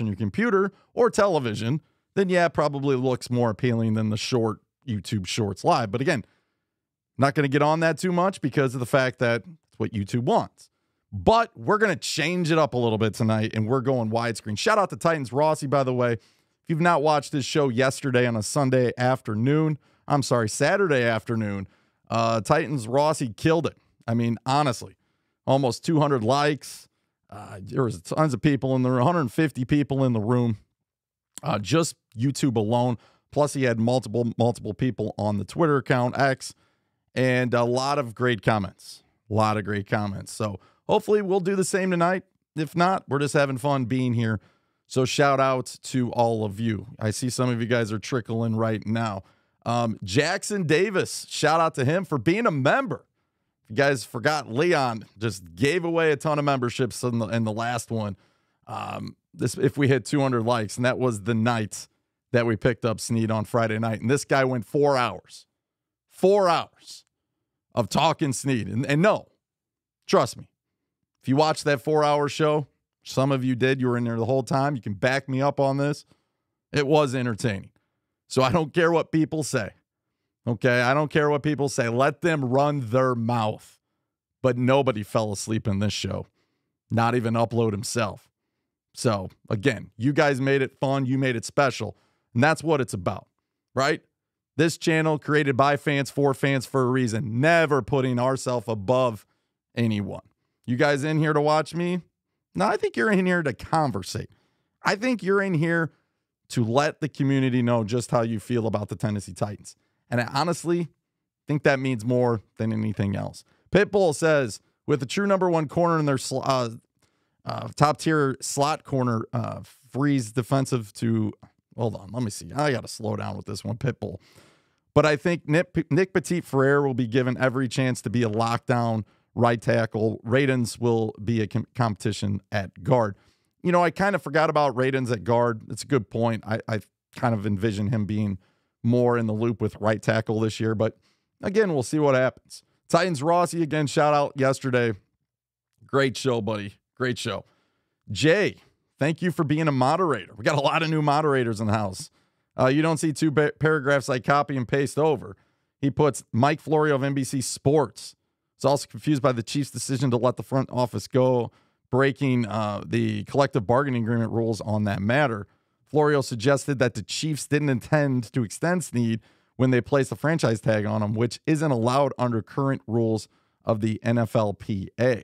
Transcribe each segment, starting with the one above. on your computer or television, then yeah, probably looks more appealing than the short YouTube Shorts live. But again, not going to get on that too much because of the fact that it's what YouTube wants. But we're going to change it up a little bit tonight, and we're going widescreen. Shout out to Titans Rossi, by the way. If you've not watched this show yesterday on a Sunday afternoon, I'm sorry, Saturday afternoon, Titans Rossi killed it. I mean, honestly, almost 200 likes. There was tons of people in there, 150 people in the room, just YouTube alone. Plus, he had multiple people on the Twitter account, X, and a lot of great comments. A lot of great comments. So hopefully we'll do the same tonight. If not, we're just having fun being here. So shout out to all of you. I see some of you guys are trickling right now. Jackson Davis, shout out to him for being a member. If you guys forgot, Leon just gave away a ton of memberships in the last one. If we hit 200 likes, and that was the night that we picked up Sneed on Friday night. And this guy went 4 hours. 4 hours of talking Sneed. And no, trust me, if you watched that 4-hour show, some of you did, you were in there the whole time. You can back me up on this. It was entertaining. So I don't care what people say. Okay, I don't care what people say. Let them run their mouth. But nobody fell asleep in this show. Not even Upload himself. So, again, you guys made it fun. You made it special. And that's what it's about, right? This channel created by fans for fans for a reason. Never putting ourselves above anyone. You guys in here to watch me? No, I think you're in here to conversate. I think you're in here to let the community know just how you feel about the Tennessee Titans. And I honestly think that means more than anything else. Pitbull says, with a true #1 corner in their top-tier slot corner, frees defensive to... Hold on, let me see. I got to slow down with this one, Pitbull. But I think Nick Petit-Frere will be given every chance to be a lockdown right tackle. Raidens will be a competition at guard. You know, I kind of forgot about Raidens at guard. It's a good point. I kind of envision him being more in the loop with right tackle this year. But, again, we'll see what happens. Titans Rossi, again, shout out yesterday. Great show, buddy. Great show. Jay, thank you for being a moderator. We got a lot of new moderators in the house. You don't see two paragraphs I copy and paste over. He puts Mike Florio of NBC Sports. He's also confused by the Chiefs' decision to let the front office go, breaking the collective bargaining agreement rules on that matter. Florio suggested that the Chiefs didn't intend to extend Sneed when they placed the franchise tag on him, which isn't allowed under current rules of the NFLPA.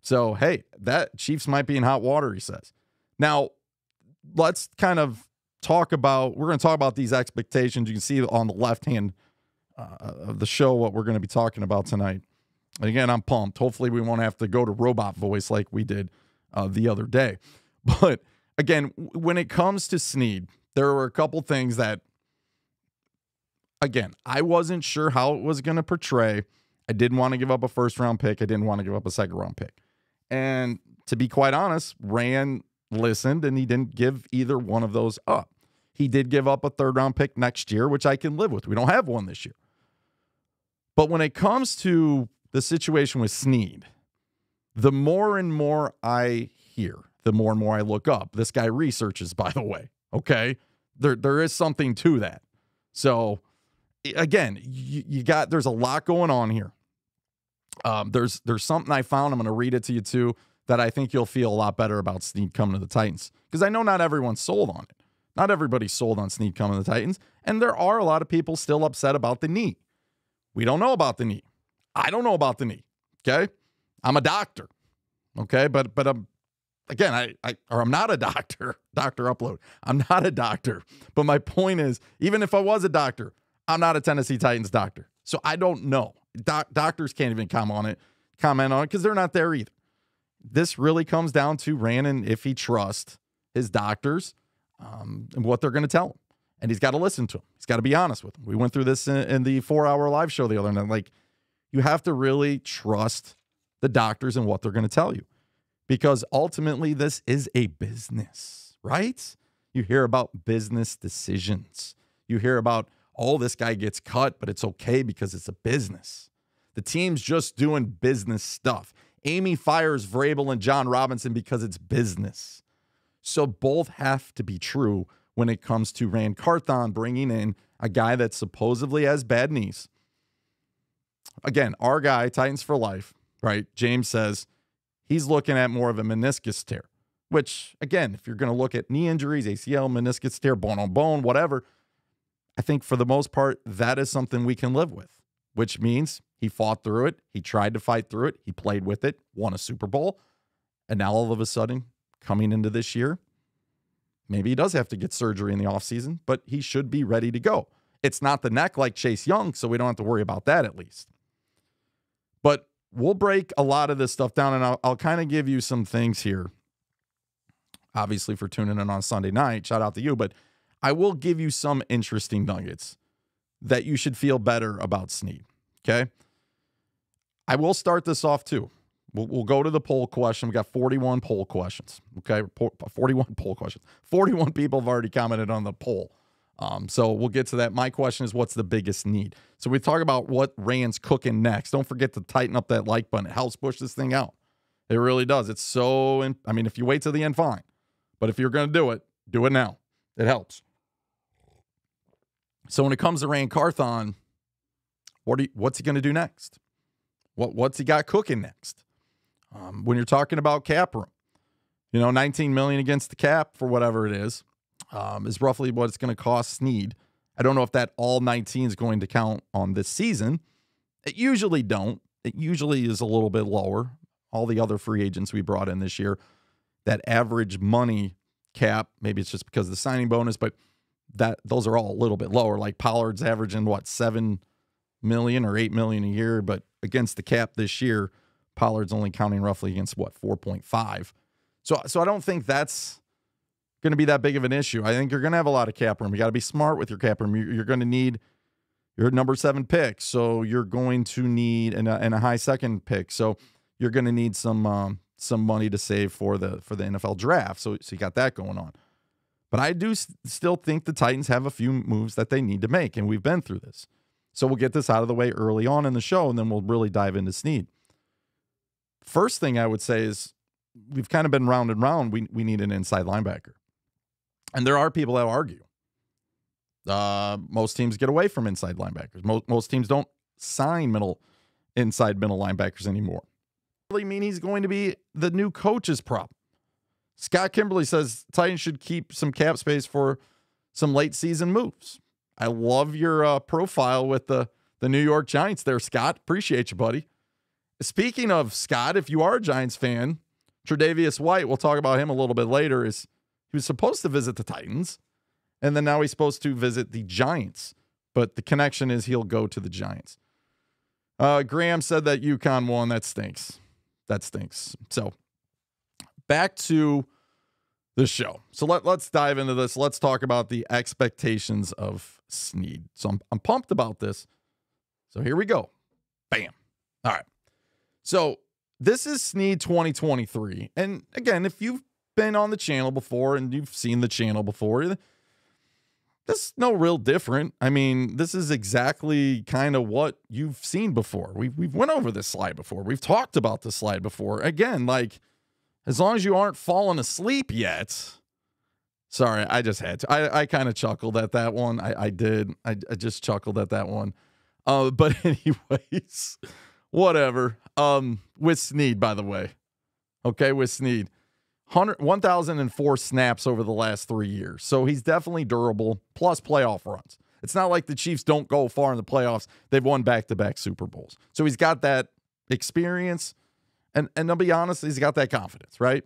So, hey, that Chiefs might be in hot water, he says. Now, let's kind of talk about, we're going to talk about these expectations. You can see on the left hand of the show what we're going to be talking about tonight. And again, I'm pumped. Hopefully we won't have to go to robot voice like we did the other day. But again, when it comes to Sneed, there were a couple things that, again, I wasn't sure how it was going to portray. I didn't want to give up a first-round pick. I didn't want to give up a second-round pick. And to be quite honest, Ran listened, and he didn't give either one of those up. He did give up a third-round pick next year, which I can live with. We don't have one this year. But when it comes to the situation with Sneed, the more and more I hear, the more and more I look up. This guy researches, by the way, okay? There is something to that. So, again, there's a lot going on here. There's something I found. I'm going to read it to you, too, that I think you'll feel a lot better about Sneed coming to the Titans. Because I know not everyone's sold on it. Not everybody's sold on Sneed coming to the Titans. And there are a lot of people still upset about the knee. We don't know about the knee. I don't know about the knee, okay? I'm a doctor, okay? But again, I'm not a doctor. Dr. Upload. I'm not a doctor. But my point is, even if I was a doctor, I'm not a Tennessee Titans doctor. So I don't know. Doctors can't even comment on it because they're not there either. This really comes down to Ran and if he trusts his doctors and what they're going to tell him. And he's got to listen to them. He's got to be honest with them. We went through this in the 4-hour live show the other night. Like, you have to really trust the doctors and what they're going to tell you, because ultimately this is a business, right? You hear about business decisions. You hear about, oh, this guy gets cut, but it's okay because it's a business. The team's just doing business stuff. Amy fires Vrabel and John Robinson because it's business. So both have to be true when it comes to Ran Carthon bringing in a guy that supposedly has bad knees. Again, our guy, Titans for life, right? James says he's looking at more of a meniscus tear, which, again, if you're going to look at knee injuries, ACL, meniscus tear, bone on bone, whatever, I think for the most part, that is something we can live with, which means he fought through it. He tried to fight through it. He played with it, won a Super Bowl. And now all of a sudden, coming into this year, maybe he does have to get surgery in the offseason, but he should be ready to go. It's not the neck like Chase Young, so we don't have to worry about that at least. But we'll break a lot of this stuff down, and I'll kind of give you some things here, obviously, for tuning in on Sunday night. Shout out to you, but I will give you some interesting nuggets that you should feel better about Sneed, okay? I will start this off, too. We'll go to the poll question. We've got 41 poll questions, okay? 41 poll questions. 41 people have already commented on the poll. So we'll get to that. My question is, what's the biggest need? So we talk about what Rand's cooking next. Don't forget to tighten up that like button. It helps push this thing out. It really does. It's so, I mean, if you wait till the end, fine. But if you're going to do it now. It helps. So when it comes to Ran Carthon, what's he going to do next? What's he got cooking next? When you're talking about cap room, you know, $19 million against the cap for whatever it is roughly what it's going to cost Sneed. I don't know if that all 19 is going to count on this season. It usually don't. It usually is a little bit lower. All the other free agents we brought in this year, that average money cap, maybe it's just because of the signing bonus, but those are all a little bit lower. Like Pollard's averaging, what, $7 million or $8 million a year, but against the cap this year, Pollard's only counting roughly against, what, 4.5. So I don't think that's going to be that big of an issue. I think you're going to have a lot of cap room. You got to be smart with your cap room. You're going to need your number 7 pick, so you're going to need and a high second pick, so you're going to need some money to save for the NFL draft. So you got that going on. But I do still think the Titans have a few moves that they need to make, and we've been through this. So we'll get this out of the way early on in the show, and then we'll really dive into Sneed. First thing I would say is we've kind of been round and round. We need an inside linebacker. And there are people that argue. Most teams get away from inside linebackers. Most teams don't sign inside middle linebackers anymore. Really mean he's going to be the new coach's prop. Scott Kimberly says Titans should keep some cap space for some late season moves. I love your profile with the New York Giants there, Scott. Appreciate you, buddy. Speaking of Scott, if you are a Giants fan, Tre'Davious White, we'll talk about him a little bit later, he was supposed to visit the Titans, and then now he's supposed to visit the Giants. But the connection is he'll go to the Giants. Graham said that UConn won. That stinks. That stinks. So back to the show. So let's dive into this. Let's talk about the expectations of Sneed. So I'm pumped about this. So here we go. Bam. All right. So this is Sneed 2023. And again, if you've been on the channel before and you've seen the channel before, this is no real different. I mean, this is exactly kind of what you've seen before. We've went over this slide before. We've talked about this slide before. Again, like, as long as you aren't falling asleep yet. Sorry, I just had to. I kind of chuckled at that one. I did. I just chuckled at that one. But anyways, whatever. With Sneed, by the way. Okay, with Sneed. 1,004 snaps over the last 3 years. So he's definitely durable, plus playoff runs. It's not like the Chiefs don't go far in the playoffs. They've won back-to-back Super Bowls. So he's got that experience, and I'll be honest, he's got that confidence, right?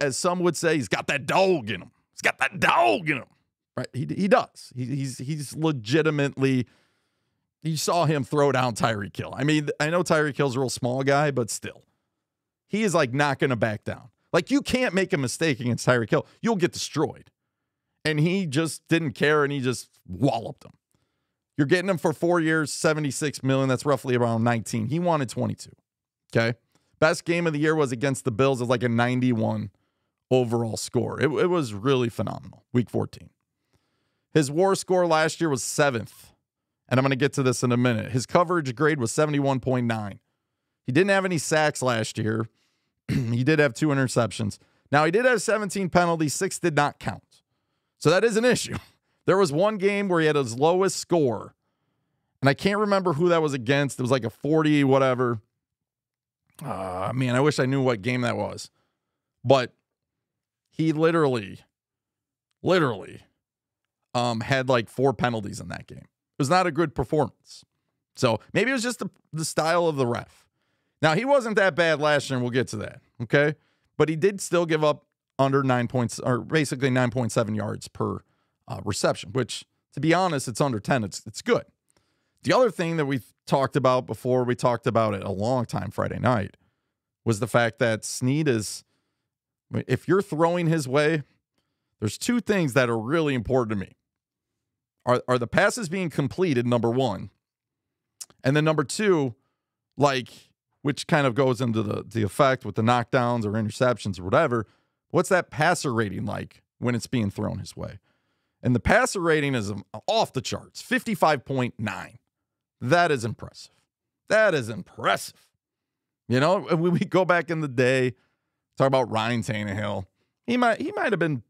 As some would say, he's got that dog in him. He's got that dog in him, right? He does. He's legitimately, you saw him throw down Tyreek Hill. I mean, I know Tyreek Hill's a real small guy, but still. He is, like, not going to back down. Like, you can't make a mistake against Tyreek Hill. You'll get destroyed. And he just didn't care, and he just walloped him. You're getting him for 4 years, $76 million. That's roughly around 19. He wanted 22, okay? Best game of the year was against the Bills. It was like a 91 overall score. It was really phenomenal, week 14. His WAR score last year was 7th, and I'm going to get to this in a minute. His coverage grade was 71.9. He didn't have any sacks last year. He did have 2 interceptions. Now, he did have 17 penalties. 6 did not count. So that is an issue. There was one game where he had his lowest score, and I can't remember who that was against. It was like a 40 whatever. Man, I wish I knew what game that was. But he literally had like 4 penalties in that game. It was not a good performance. So maybe it was just the style of the ref. Now, he wasn't that bad last year, and we'll get to that, okay? But he did still give up under 9 points, or basically 9.7 yards per reception, which, to be honest, it's under 10. It's good. The other thing that we've talked about before, we talked about it a long time Friday night, was the fact that Sneed is, if you're throwing his way, there's two things that are really important to me. Are the passes being completed, number one? And then number two, like, which kind of goes into the effect with the knockdowns or interceptions or whatever, what's that passer rating like when it's being thrown his way? And the passer rating is off the charts, 55.9. That is impressive. That is impressive. You know, when we go back in the day, talk about Ryan Tannehill, he might have been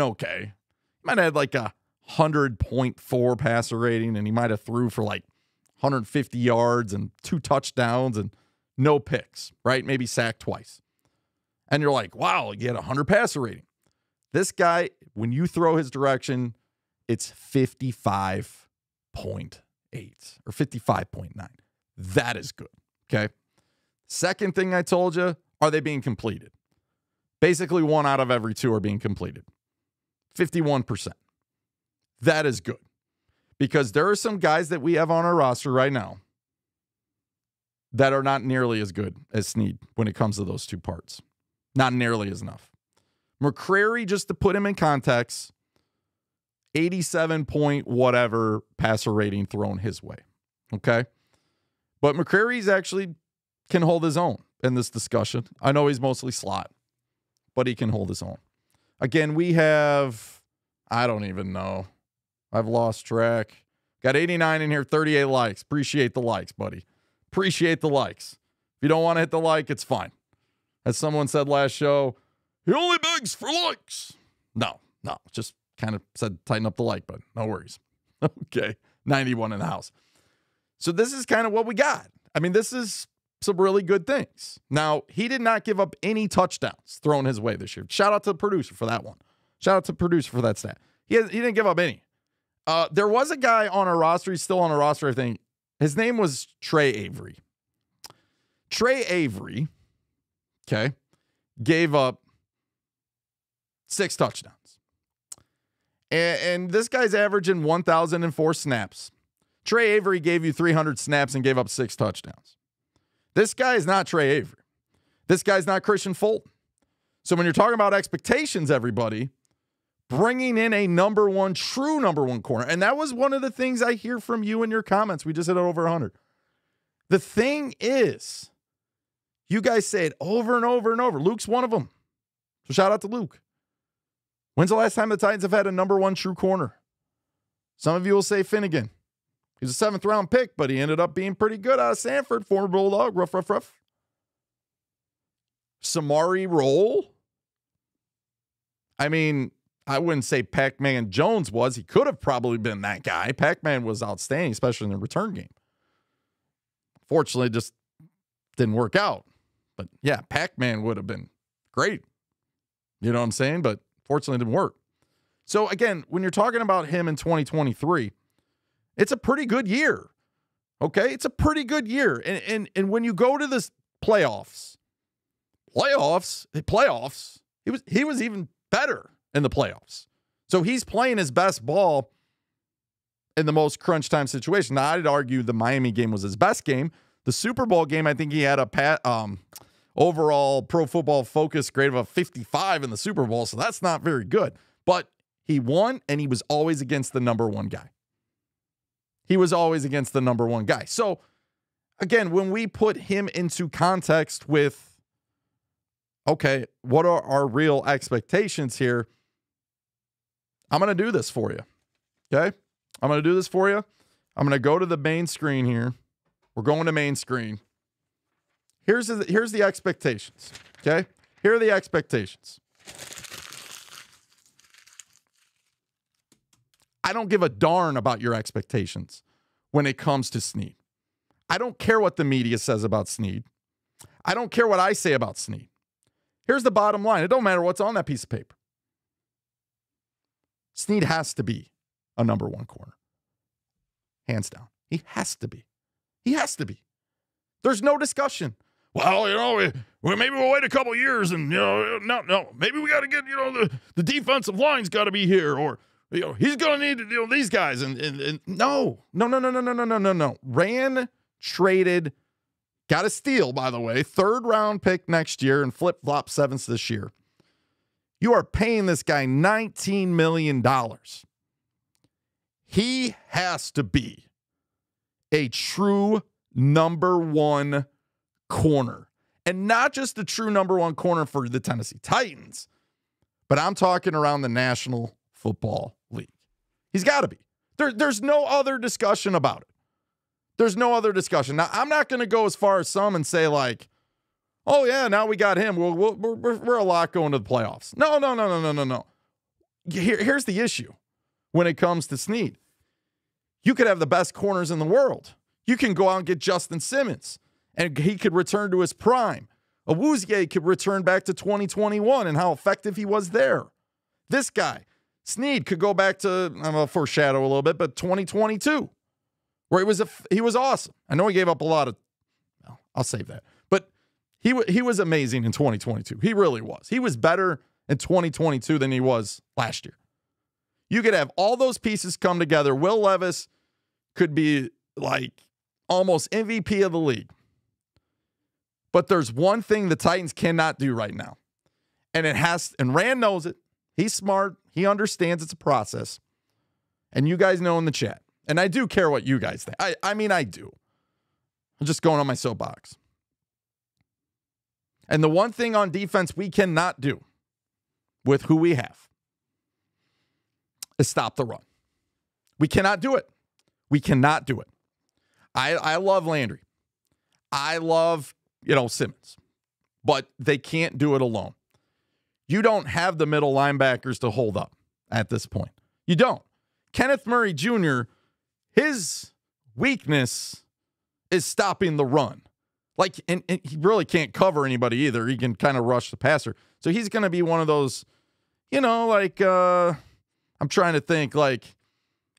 okay. He might have had like a 100.4 passer rating, and he might have threw for like 150 yards and 2 touchdowns and no picks, right? Maybe sacked twice. And you're like, wow, he had a 100 passer rating. This guy, when you throw his direction, it's 55.8 or 55.9. That is good, okay? Second thing I told you, are they being completed? Basically, 1 out of every 2 are being completed. 51%. That is good. Because there are some guys that we have on our roster right now that are not nearly as good as Sneed when it comes to those two parts. Not nearly as enough. McCrary, just to put him in context, 87 point whatever passer rating thrown his way. Okay? But McCrary's actually can hold his own in this discussion. I know he's mostly slot, but he can hold his own. Again, we have, I don't even know. I've lost track. Got 89 in here, 38 likes. Appreciate the likes, buddy. Appreciate the likes. If you don't want to hit the like, it's fine. As someone said last show, he only begs for likes. No, just kind of said tighten up the like button. No worries. Okay, 91 in the house. So this is kind of what we got. I mean, this is some really good things. Now, he did not give up any touchdowns thrown his way this year. Shout out to the producer for that one. Shout out to the producer for that stat. He didn't give up any. There was a guy on our roster. He's still on our roster, I think. His name was Trey Avery. Trey Avery, okay, gave up 6 touchdowns. And this guy's averaging 1,004 snaps. Trey Avery gave you 300 snaps and gave up 6 touchdowns. This guy is not Trey Avery. This guy's not Christian Fulton. So when you're talking about expectations, everybody, bringing in a true number one corner. And that was one of the things I hear from you in your comments. We just hit over 100. The thing is, you guys say it over and over and over. Luke's one of them. So shout out to Luke. When's the last time the Titans have had a number one true corner? Some of you will say Finnegan. He's a 7th-round pick, but he ended up being pretty good out of Sanford. Former Bulldog, rough. Samari Roll. I mean, I wouldn't say Pac-Man Jones was. He could have probably been that guy. Pac-Man was outstanding, especially in the return game. Fortunately, it just didn't work out. But, yeah, Pac-Man would have been great. You know what I'm saying? But, fortunately, it didn't work. So, again, when you're talking about him in 2023, it's a pretty good year. Okay? It's a pretty good year. And when you go to this playoffs, he was even better in the playoffs. So he's playing his best ball in the most crunch time situation. Now, I'd argue the Miami game was his best game. The Super Bowl game, I think he had a overall Pro Football Focus grade of a 55 in the Super Bowl, so that's not very good. But he won, and he was always against the number one guy. He was always against the number one guy. So, again, when we put him into context with, okay, what are our real expectations here? I'm going to do this for you, okay? I'm going to do this for you. I'm going to go to the main screen here. We're going to main screen. Here's the expectations, okay? Here are the expectations. I don't give a darn about your expectations when it comes to Sneed. I don't care what the media says about Sneed. I don't care what I say about Sneed. Here's the bottom line. It don't matter what's on that piece of paper. Sneed has to be a number one corner. Hands down. He has to be. He has to be. There's no discussion. Well, you know, maybe we'll wait a couple years and, you know, no. Maybe we got to get, you know, the defensive line's got to be here, or, you know, he's going to need to deal with these guys. And no. Ran traded, got a steal, by the way, third-round pick next year and flip-flop sevenths this year. You are paying this guy $19 million. He has to be a true number one corner. And not just the true number one corner for the Tennessee Titans, but I'm talking around the National Football League. He's got to be. There's no other discussion about it. There's no other discussion. Now, I'm not going to go as far as some and say, like, oh, yeah, now we got him. We're a lot going to the playoffs. No. Here's the issue when it comes to Sneed. You could have the best corners in the world. You can go out and get Justin Simmons, and he could return to his prime. Awuzie could return back to 2021 and how effective he was there. This guy, Sneed, could go back to, I'm going to foreshadow a little bit, but 2022, where he was awesome. I know he gave up a lot of, well, I'll save that. But he was amazing in 2022. He really was. He was better in 2022 than he was last year. You could have all those pieces come together. Will Levis could be like almost MVP of the league. But there's one thing the Titans cannot do right now. And it has, and Ran knows it. He's smart. He understands it's a process. And you guys know in the chat. And I do care what you guys think. I mean, I do. I'm just going on my soapbox. And the one thing on defense we cannot do with who we have is stop the run. We cannot do it. We cannot do it. I love Landry. I love, you know, Simmons. But they can't do it alone. You don't have the middle linebackers to hold up at this point. You don't. Kenneth Murray Jr., his weakness is stopping the run. Like, and he really can't cover anybody either. He can kind of rush the passer. So he's going to be one of those, you know, like, I'm trying to think, like,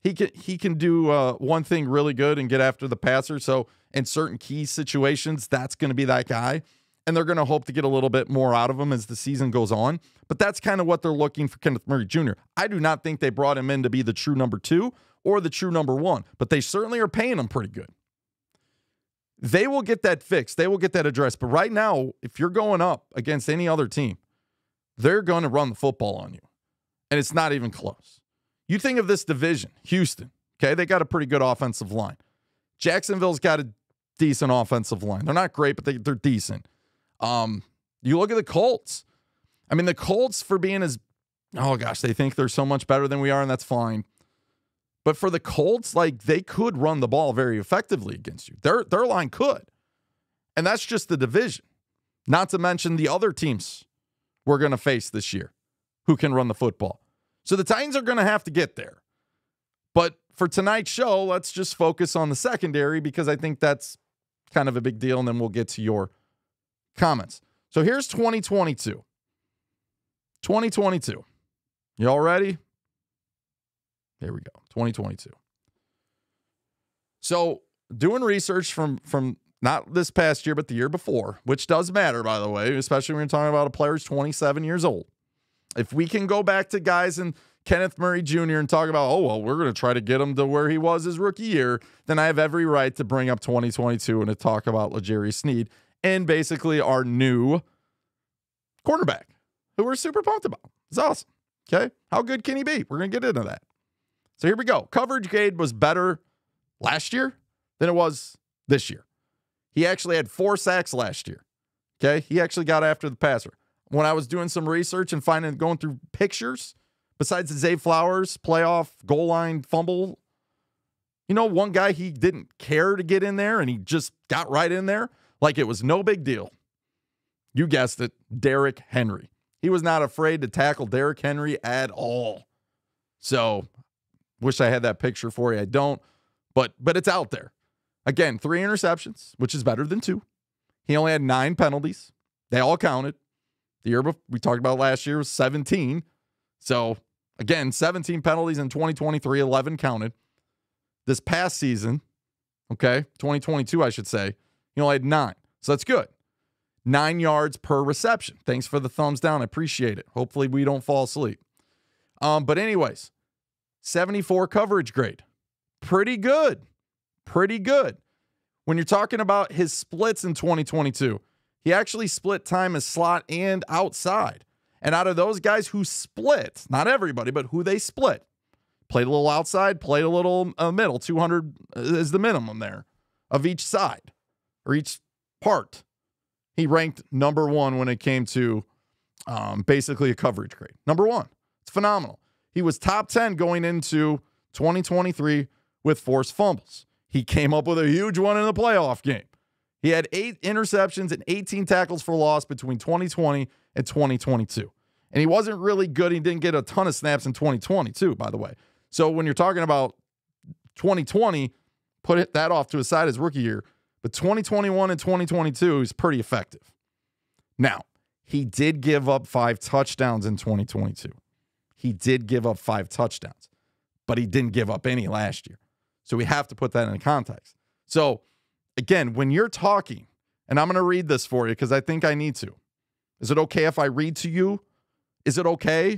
he can do one thing really good and get after the passer. So in certain key situations, that's going to be that guy. And they're going to hope to get a little bit more out of him as the season goes on. But that's kind of what they're looking for Kenneth Murray Jr. I do not think they brought him in to be the true number two or the true number one, but they certainly are paying him pretty good. They will get that fixed. They will get that addressed. But right now, if you're going up against any other team, they're going to run the football on you. And it's not even close. You think of this division, Houston, okay? They got a pretty good offensive line. Jacksonville's got a decent offensive line. They're not great, but they're decent. You look at the Colts. I mean, the Colts, for being as, oh gosh, they think they're so much better than we are, and that's fine. But for the Colts, like, they could run the ball very effectively against you. Their line could. And that's just the division. Not to mention the other teams we're going to face this year who can run the football. So the Titans are going to have to get there. But for tonight's show, let's just focus on the secondary because I think that's kind of a big deal, and then we'll get to your comments. So here's 2022. 2022. You all ready? Here we go. 2022. So doing research from not this past year, but the year before, which does matter, by the way, especially when you're talking about a player who's 27 years old. If we can go back to guys and Kenneth Murray Jr. and talk about, oh, well, we're going to try to get him to where he was his rookie year, then I have every right to bring up 2022 and to talk about L'Jarius Sneed and basically our new quarterback, who we're super pumped about. It's awesome. Okay. How good can he be? We're going to get into that. So here we go. Coverage grade was better last year than it was this year. He actually had 4 sacks last year. Okay. He actually got after the passer. When I was doing some research and going through pictures, besides the Zay Flowers playoff goal line fumble, you know, one guy he didn't care to get in there and he just got right in there like it was no big deal. You guessed it, Derrick Henry. He was not afraid to tackle Derrick Henry at all. So, wish I had that picture for you. I don't, but it's out there. Again, 3 interceptions, which is better than 2. He only had 9 penalties. They all counted. The year before, we talked about last year was 17. So, again, 17 penalties in 2023, 11 counted. This past season, okay, 2022, I should say, he only had 9. So that's good. 9 yards per reception. Thanks for the thumbs down. I appreciate it. Hopefully we don't fall asleep. But anyways, 74 coverage grade. Pretty good. Pretty good. When you're talking about his splits in 2022, he actually split time as slot and outside. And out of those guys who split, not everybody, but who they split, played a little outside, played a little middle, 200 is the minimum there of each side or each part. He ranked #1 when it came to basically a coverage grade. #1. It's phenomenal. He was top 10 going into 2023 with forced fumbles. He came up with a huge one in the playoff game. He had 8 interceptions and 18 tackles for loss between 2020 and 2022. And he wasn't really good. He didn't get a ton of snaps in 2022, by the way. So when you're talking about 2020, put that off to his side his rookie year. But 2021 and 2022 is pretty effective. Now, he did give up 5 touchdowns in 2022. He did give up 5 touchdowns, but he didn't give up any last year. So we have to put that in context. So again, when you're talking, and I'm going to read this for you because I think I need to. Is it okay if I read to you? Is it okay?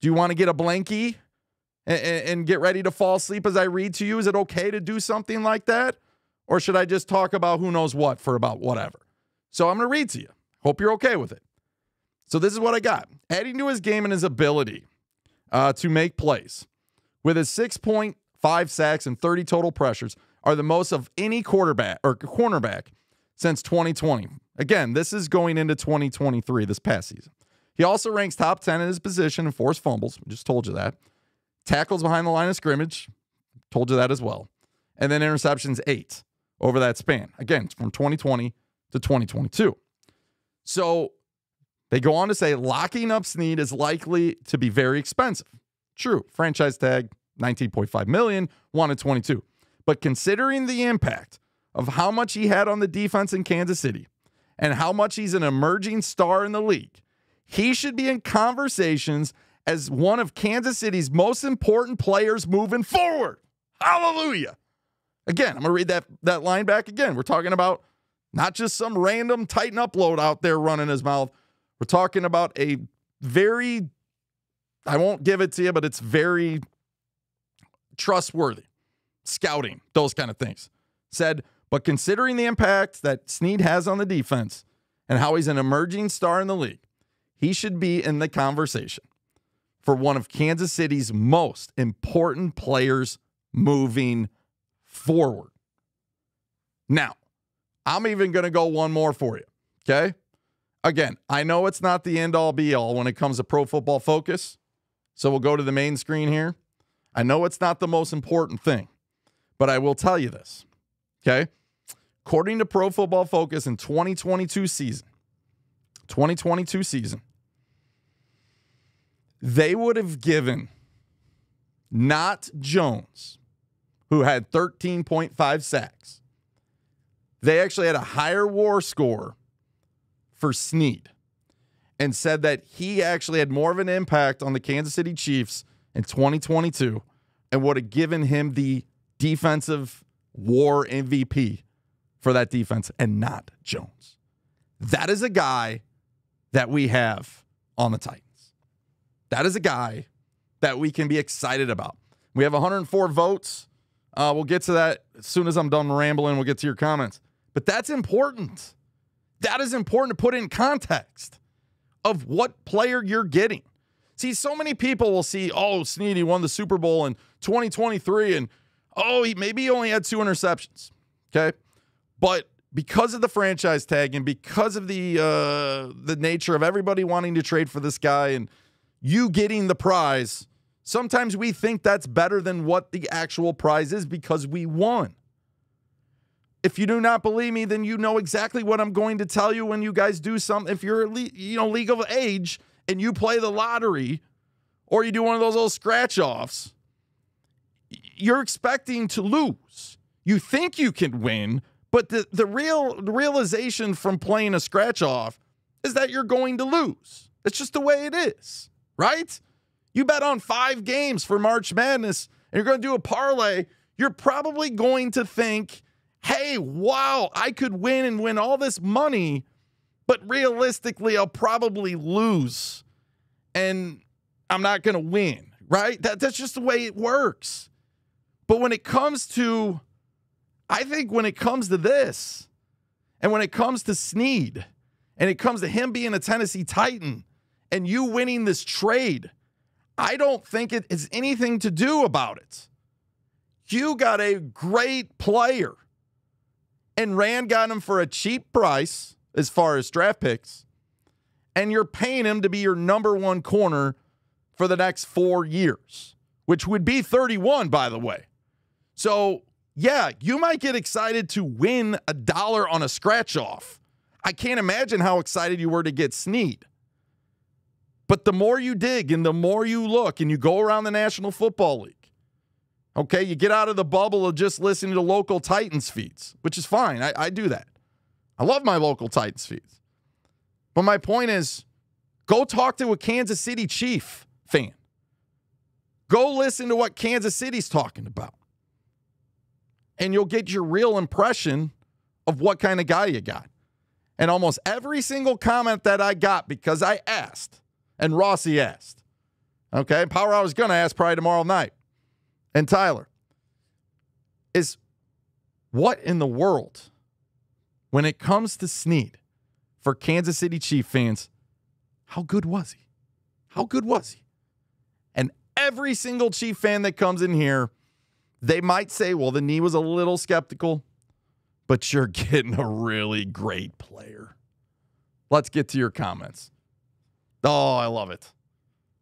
Do you want to get a blankie and get ready to fall asleep as I read to you? Is it okay to do something like that? Or should I just talk about who knows what for about whatever? So I'm going to read to you. Hope you're okay with it. So this is what I got. Adding to his game and his ability to make plays. With his 6.5 sacks and 30 total pressures are the most of any quarterback or cornerback since 2020. Again, this is going into 2023, this past season. He also ranks top 10 in his position in forced fumbles. We just told you that. Tackles behind the line of scrimmage. Told you that as well. And then interceptions 8 over that span. Again, from 2020 to 2022. So they go on to say locking up Sneed is likely to be very expensive. True. Franchise tag, $19.5 million, $122 million. But considering the impact of how much he had on the defense in Kansas City and how much he's an emerging star in the league, he should be in conversations as one of Kansas City's most important players moving forward. Hallelujah. Again, I'm going to read that line back again. We're talking about not just some random Titan upload out there running his mouth. We're talking about a very, I won't give it to you, but it's very trustworthy. Scouting, those kind of things. Said, but considering the impact that Sneed has on the defense and how he's an emerging star in the league, he should be in the conversation for one of Kansas City's most important players moving forward. Now, I'm even going to go one more for you, okay? Again, I know it's not the end-all be-all when it comes to Pro Football Focus, so we'll go to the main screen here. I know it's not the most important thing, but I will tell you this, okay? According to Pro Football Focus in 2022 season, they would have given not Jones, who had 13.5 sacks. They actually had a higher WAR score for Sneed and said that he actually had more of an impact on the Kansas City Chiefs in 2022 and would have given him the defensive WAR MVP for that defense and not Jones. That is a guy that we have on the Titans. That is a guy that we can be excited about. We have 104 votes. We'll get to that as soon as I'm done rambling. We'll get to your comments. But that's important. That is important to put in context of what player you're getting. See, so many people will see, oh, Sneed, he won the Super Bowl in 2023 and oh, maybe he only had 2 interceptions, okay? But because of the franchise tag and because of the nature of everybody wanting to trade for this guy and you getting the prize, sometimes we think that's better than what the actual prize is because we won. If you do not believe me, then you know exactly what I'm going to tell you when you guys do something. If you're, you know, legal age and you play the lottery or you do one of those little scratch-offs, you're expecting to lose. You think you can win, but the realization from playing a scratch-off is that you're going to lose. It's just the way it is, right? You bet on 5 games for March Madness and you're going to do a parlay, you're probably going to think, hey, wow, I could win and win all this money, but realistically, I'll probably lose and I'm not going to win, right? That's just the way it works. But when it comes to, I think when it comes to this and when it comes to Sneed and it comes to him being a Tennessee Titan and you winning this trade, I don't think it is anything to do about it. You got a great player. And Rand got him for a cheap price as far as draft picks. And you're paying him to be your #1 corner for the next 4 years, which would be 31, by the way. So, yeah, you might get excited to win $1 on a scratch-off. I can't imagine how excited you were to get Sneed. But the more you dig and the more you look and you go around the National Football League, okay, you get out of the bubble of just listening to local Titans feeds, which is fine. I do that. I love my local Titans feeds. But my point is, go talk to a Kansas City Chief fan. Go listen to what Kansas City's talking about. And you'll get your real impression of what kind of guy you got. And almost every single comment that I got, because I asked, and Rossi asked, okay, Power Hour is going to ask probably tomorrow night, and Tyler, is what in the world, when it comes to Sneed, for Kansas City Chief fans, how good was he? How good was he? And every single Chief fan that comes in here, they might say, well, the knee was a little skeptical, but you're getting a really great player. Let's get to your comments. Oh, I love it.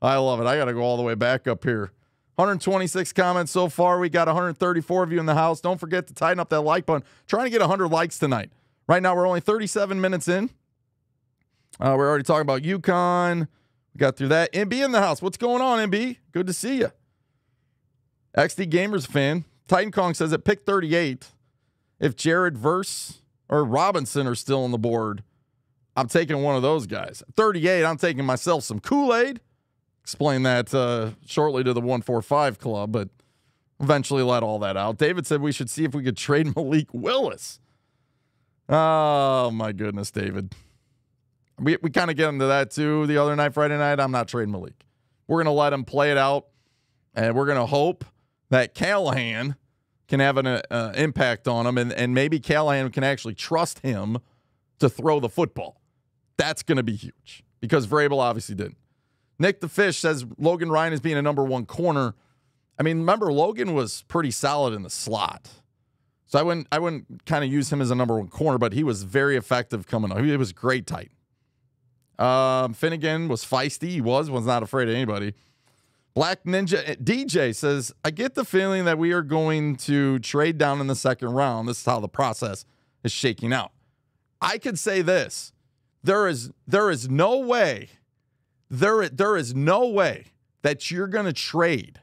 I love it. I got to go all the way back up here. 126 comments so far. We got 134 of you in the house. Don't forget to tighten up that like button. Trying to get 100 likes tonight. Right now, we're only 37 minutes in. We're already talking about UConn. We got through that. MB in the house. What's going on, MB? Good to see you. XD Gamers fan. Titan Kong says at pick 38, if Jared Verse or Robinson are still on the board, I'm taking one of those guys. At 38, I'm taking myself some Kool-Aid. Explain that shortly to the 145 club, but eventually let all that out. David said we should see if we could trade Malik Willis. Oh, my goodness, David. We kind of get into that, too, the other night, Friday night. I'm not trading Malik. We're going to let him play it out, and we're going to hope that Callahan can have an impact on him, and maybe Callahan can actually trust him to throw the football. That's going to be huge because Vrabel obviously didn't. Nick the Fish says Logan Ryan is being a #1 corner. I mean, remember, Logan was pretty solid in the slot. So I wouldn't kind of use him as a #1 corner, but he was very effective coming up. He was great tight. Finnegan was feisty. He was not afraid of anybody. Black Ninja DJ says, I get the feeling that we are going to trade down in the 2nd round. This is how the process is shaking out. I could say this. There is no way. There is no way that you're going to trade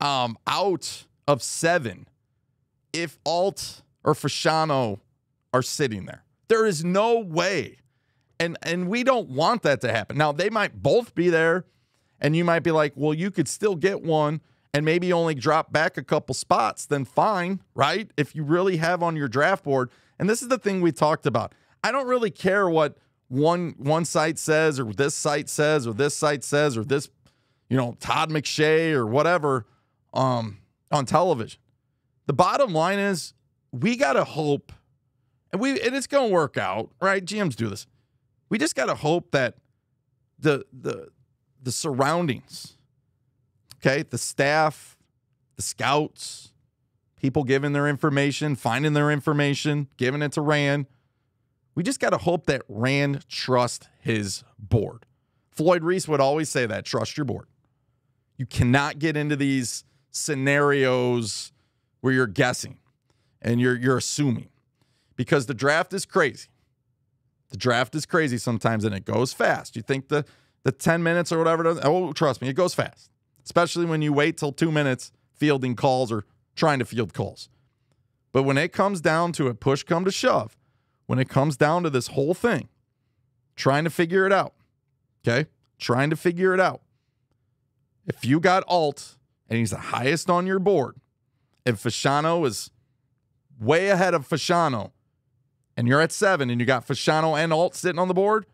out of 7 if Alt or Fashano are sitting there. There is no way. And we don't want that to happen. Now, they might both be there, and you might be like, well, you could still get one and maybe only drop back a couple spots. Then fine, right? If you really have on your draft board. And this is the thing we talked about. I don't really care what one site says, or this site says, or this site says, or this, you know, Todd McShay or whatever on television. The bottom line is we got to hope, and it's going to work out, right? GMs do this. We just got to hope that the surroundings, okay, the staff, the scouts, people giving their information, finding their information, giving it to Rand. We just got to hope that Rand trusts his board. Floyd Reese would always say that, trust your board. You cannot get into these scenarios where you're guessing. and you're assuming, because the draft is crazy. The draft is crazy sometimes, and it goes fast. You think the 10 minutes or whatever doesn't, oh, trust me, it goes fast, especially when you wait till 2 minutes fielding calls or trying to field calls. But when it comes down to a push come to shove, when it comes down to this whole thing, trying to figure it out, okay? Trying to figure it out. If you got Alt and he's the highest on your board, and Fasciano is way ahead of Fasciano, and you're at 7 and you got Fasciano and Alt sitting on the board,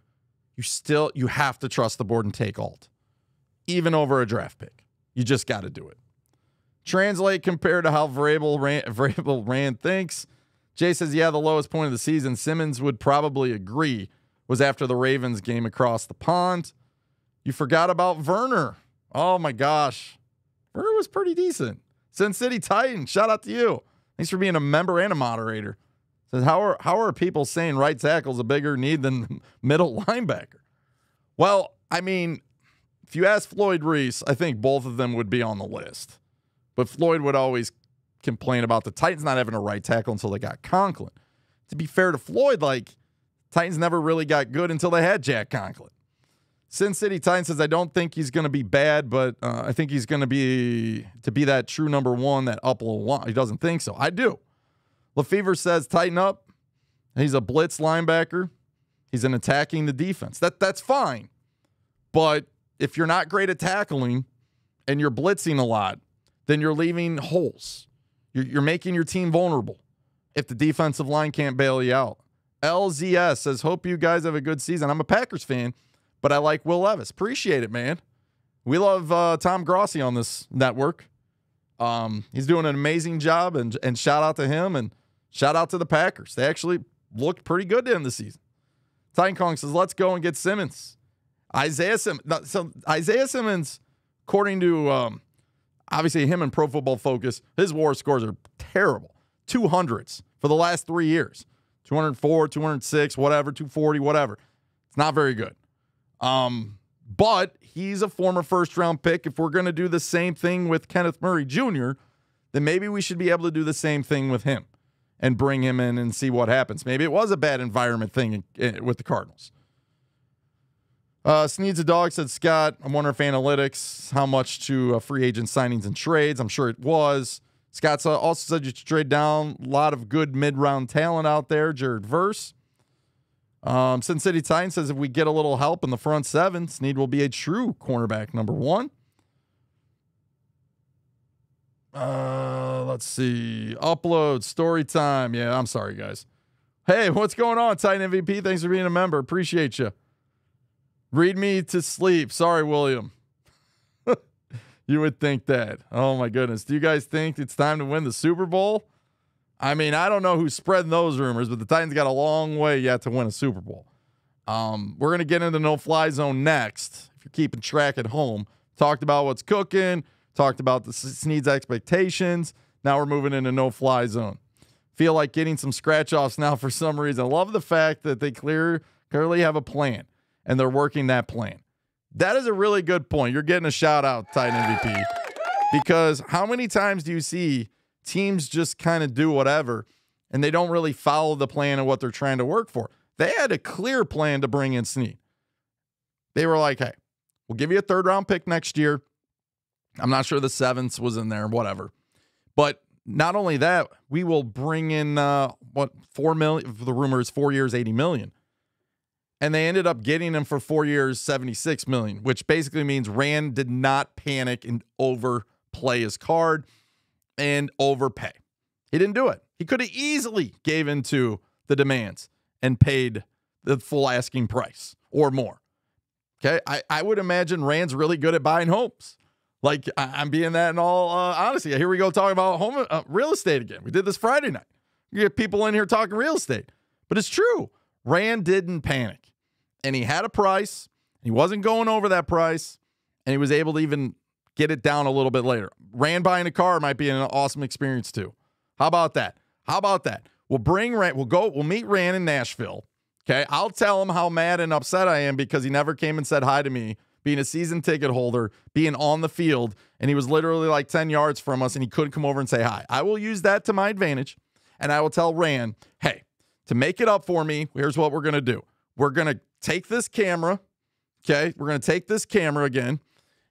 you have to trust the board and take Alt, even over a draft pick. You just got to do it. Translate compared to how Vrabel thinks. Jay says, yeah, the lowest point of the season. Simmons would probably agree, was after the Ravens game across the pond. You forgot about Werner. Oh, my gosh. Werner was pretty decent. Sin City Titan, shout out to you. Thanks for being a member and a moderator. Says, how are people saying right tackle's a bigger need than middle linebacker? Well, I mean, if you ask Floyd Reese, I think both of them would be on the list. But Floyd would always complain about the Titans not having a right tackle until they got Conklin. To be fair to Floyd, like, Titans never really got good until they had Jack Conklin. Sin City Titan says, I don't think he's going to be bad, but I think he's going to be that true number one, that up-level. He doesn't think so. I do. Lefevre says, tighten up. He's a blitz linebacker. He's an attacking the defense. That's fine. But if you're not great at tackling and you're blitzing a lot, then you're leaving holes. You're making your team vulnerable if the defensive line can't bail you out. LZS says, hope you guys have a good season. I'm a Packers fan, but I like Will Levis. Appreciate it, man. We love Tom Grossi on this network. He's doing an amazing job, and shout out to him, and shout out to the Packers. They actually looked pretty good to end the season. Titan Kong says, let's go and get Simmons. Isaiah Simmons, according to obviously him and Pro Football Focus, his WAR scores are terrible. 200s for the last 3 years. 204, 206, whatever, 240, whatever. It's not very good. But he's a former first-round pick. If we're going to do the same thing with Kenneth Murray Jr., then maybe we should be able to do the same thing with him and bring him in and see what happens. Maybe it was a bad environment thing with the Cardinals. Sneeds a Dog said, Scott, I'm wondering if analytics, how much to free agent signings and trades. I'm sure it was. Scott also said you should trade down. A lot of good mid-round talent out there. Jared Verse. Sin City Titan says, if we get a little help in the front seven, Sneed will be a true cornerback number one. Let's see. Upload, story time. Yeah, I'm sorry, guys. Hey, what's going on, Titan MVP? Thanks for being a member. Appreciate you. Read me to sleep. Sorry, William. You would think that. Oh, my goodness. Do you guys think it's time to win the Super Bowl? I mean, I don't know who's spreading those rumors, but the Titans got a long way yet to win a Super Bowl. We're going to get into no-fly zone next, if you're keeping track at home. Talked about what's cooking. Talked about the Sneed's expectations. Now we're moving into no-fly zone. Feel like getting some scratch-offs now for some reason. I love the fact that they clearly have a plan, and they're working that plan. That is a really good point. You're getting a shout-out, Titan MVP, because how many times do you see teams just kind of do whatever, and they don't really follow the plan of what they're trying to work for? They had a clear plan to bring in Sneed. They were like, hey, we'll give you a third-round pick next year. I'm not sure the 7th was in there, whatever. But not only that, we will bring in, what, $4 million? The rumor is 4 years, $80 million. And they ended up getting him for 4 years, $76 million, which basically means Rand did not panic and overplay his card and overpay. He didn't do it. He could have easily gave into the demands and paid the full asking price or more. Okay, I would imagine Rand's really good at buying homes. Like, I'm being that in all honesty. Here we go talking about home real estate again. We did this Friday night. You get people in here talking real estate. But it's true. Rand didn't panic. And he had a price. He wasn't going over that price. And he was able to even get it down a little bit later. Rand buying a car might be an awesome experience too. How about that? How about that? We'll bring Rand. We'll meet Rand in Nashville. Okay. I'll tell him how mad and upset I am because he never came and said hi to me, being a season ticket holder, being on the field. And he was literally like 10 yards from us and he couldn't come over and say hi. I will use that to my advantage. and I will tell Ran, hey, to make it up for me, here's what we're going to do. We're going to take this camera, okay? We're going to take this camera again, and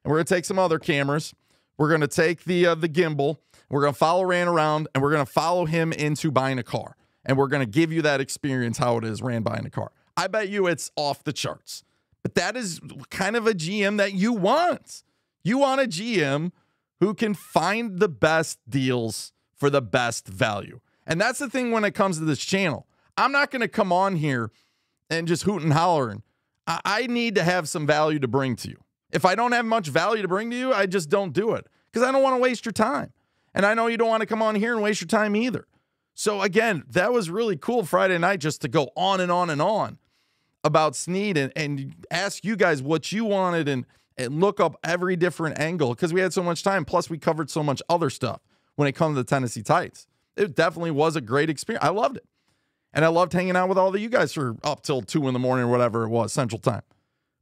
we're going to take some other cameras. We're going to take the gimbal. We're going to follow Ran around, and we're going to follow him into buying a car, and we're going to give you that experience how it is Ran buying a car. I bet you it's off the charts, but that is kind of a GM that you want. You want a GM who can find the best deals for the best value. And that's the thing when it comes to this channel. I'm not going to come on here and just hoot and hollering. I need to have some value to bring to you. If I don't have much value to bring to you, I just don't do it because I don't want to waste your time. And I know you don't want to come on here and waste your time either. So again, that was really cool Friday night just to go on and on and on about Sneed and ask you guys what you wanted and look up every different angle because we had so much time. Plus, we covered so much other stuff when it comes to the Tennessee Titans. It definitely was a great experience. I loved it. And I loved hanging out with all of you guys for up till 2 in the morning or whatever it was, Central Time.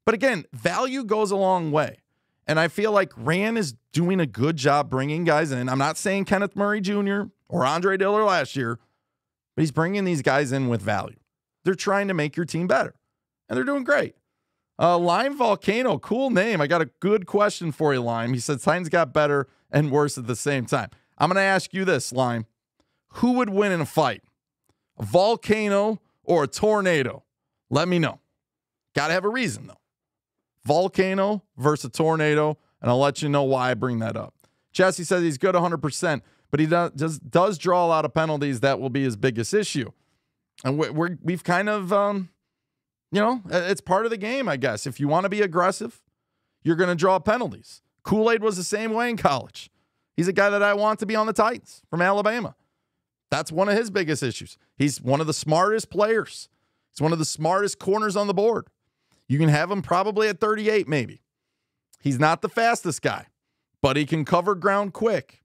But again, value goes a long way. And I feel like Ran is doing a good job bringing guys in. I'm not saying Kenneth Murray Jr. or Andre Diller last year, but he's bringing these guys in with value. They're trying to make your team better, and they're doing great. Lime Volcano, cool name. I got a good question for you, Lime. He said Titans got better and worse at the same time. I'm going to ask you this, Lime. Who would win in a fight, a volcano or a tornado? Let me know. Got to have a reason, though. Volcano versus tornado, and I'll let you know why I bring that up. Jesse says he's good 100%, but he does draw a lot of penalties. That will be his biggest issue. And we've kind of, you know, it's part of the game, I guess. If you want to be aggressive, you're going to draw penalties. Kool-Aid was the same way in college. He's a guy that I want to be on the Titans from Alabama. That's one of his biggest issues. He's one of the smartest players. He's one of the smartest corners on the board. You can have him probably at 38, maybe. He's not the fastest guy, but he can cover ground quick.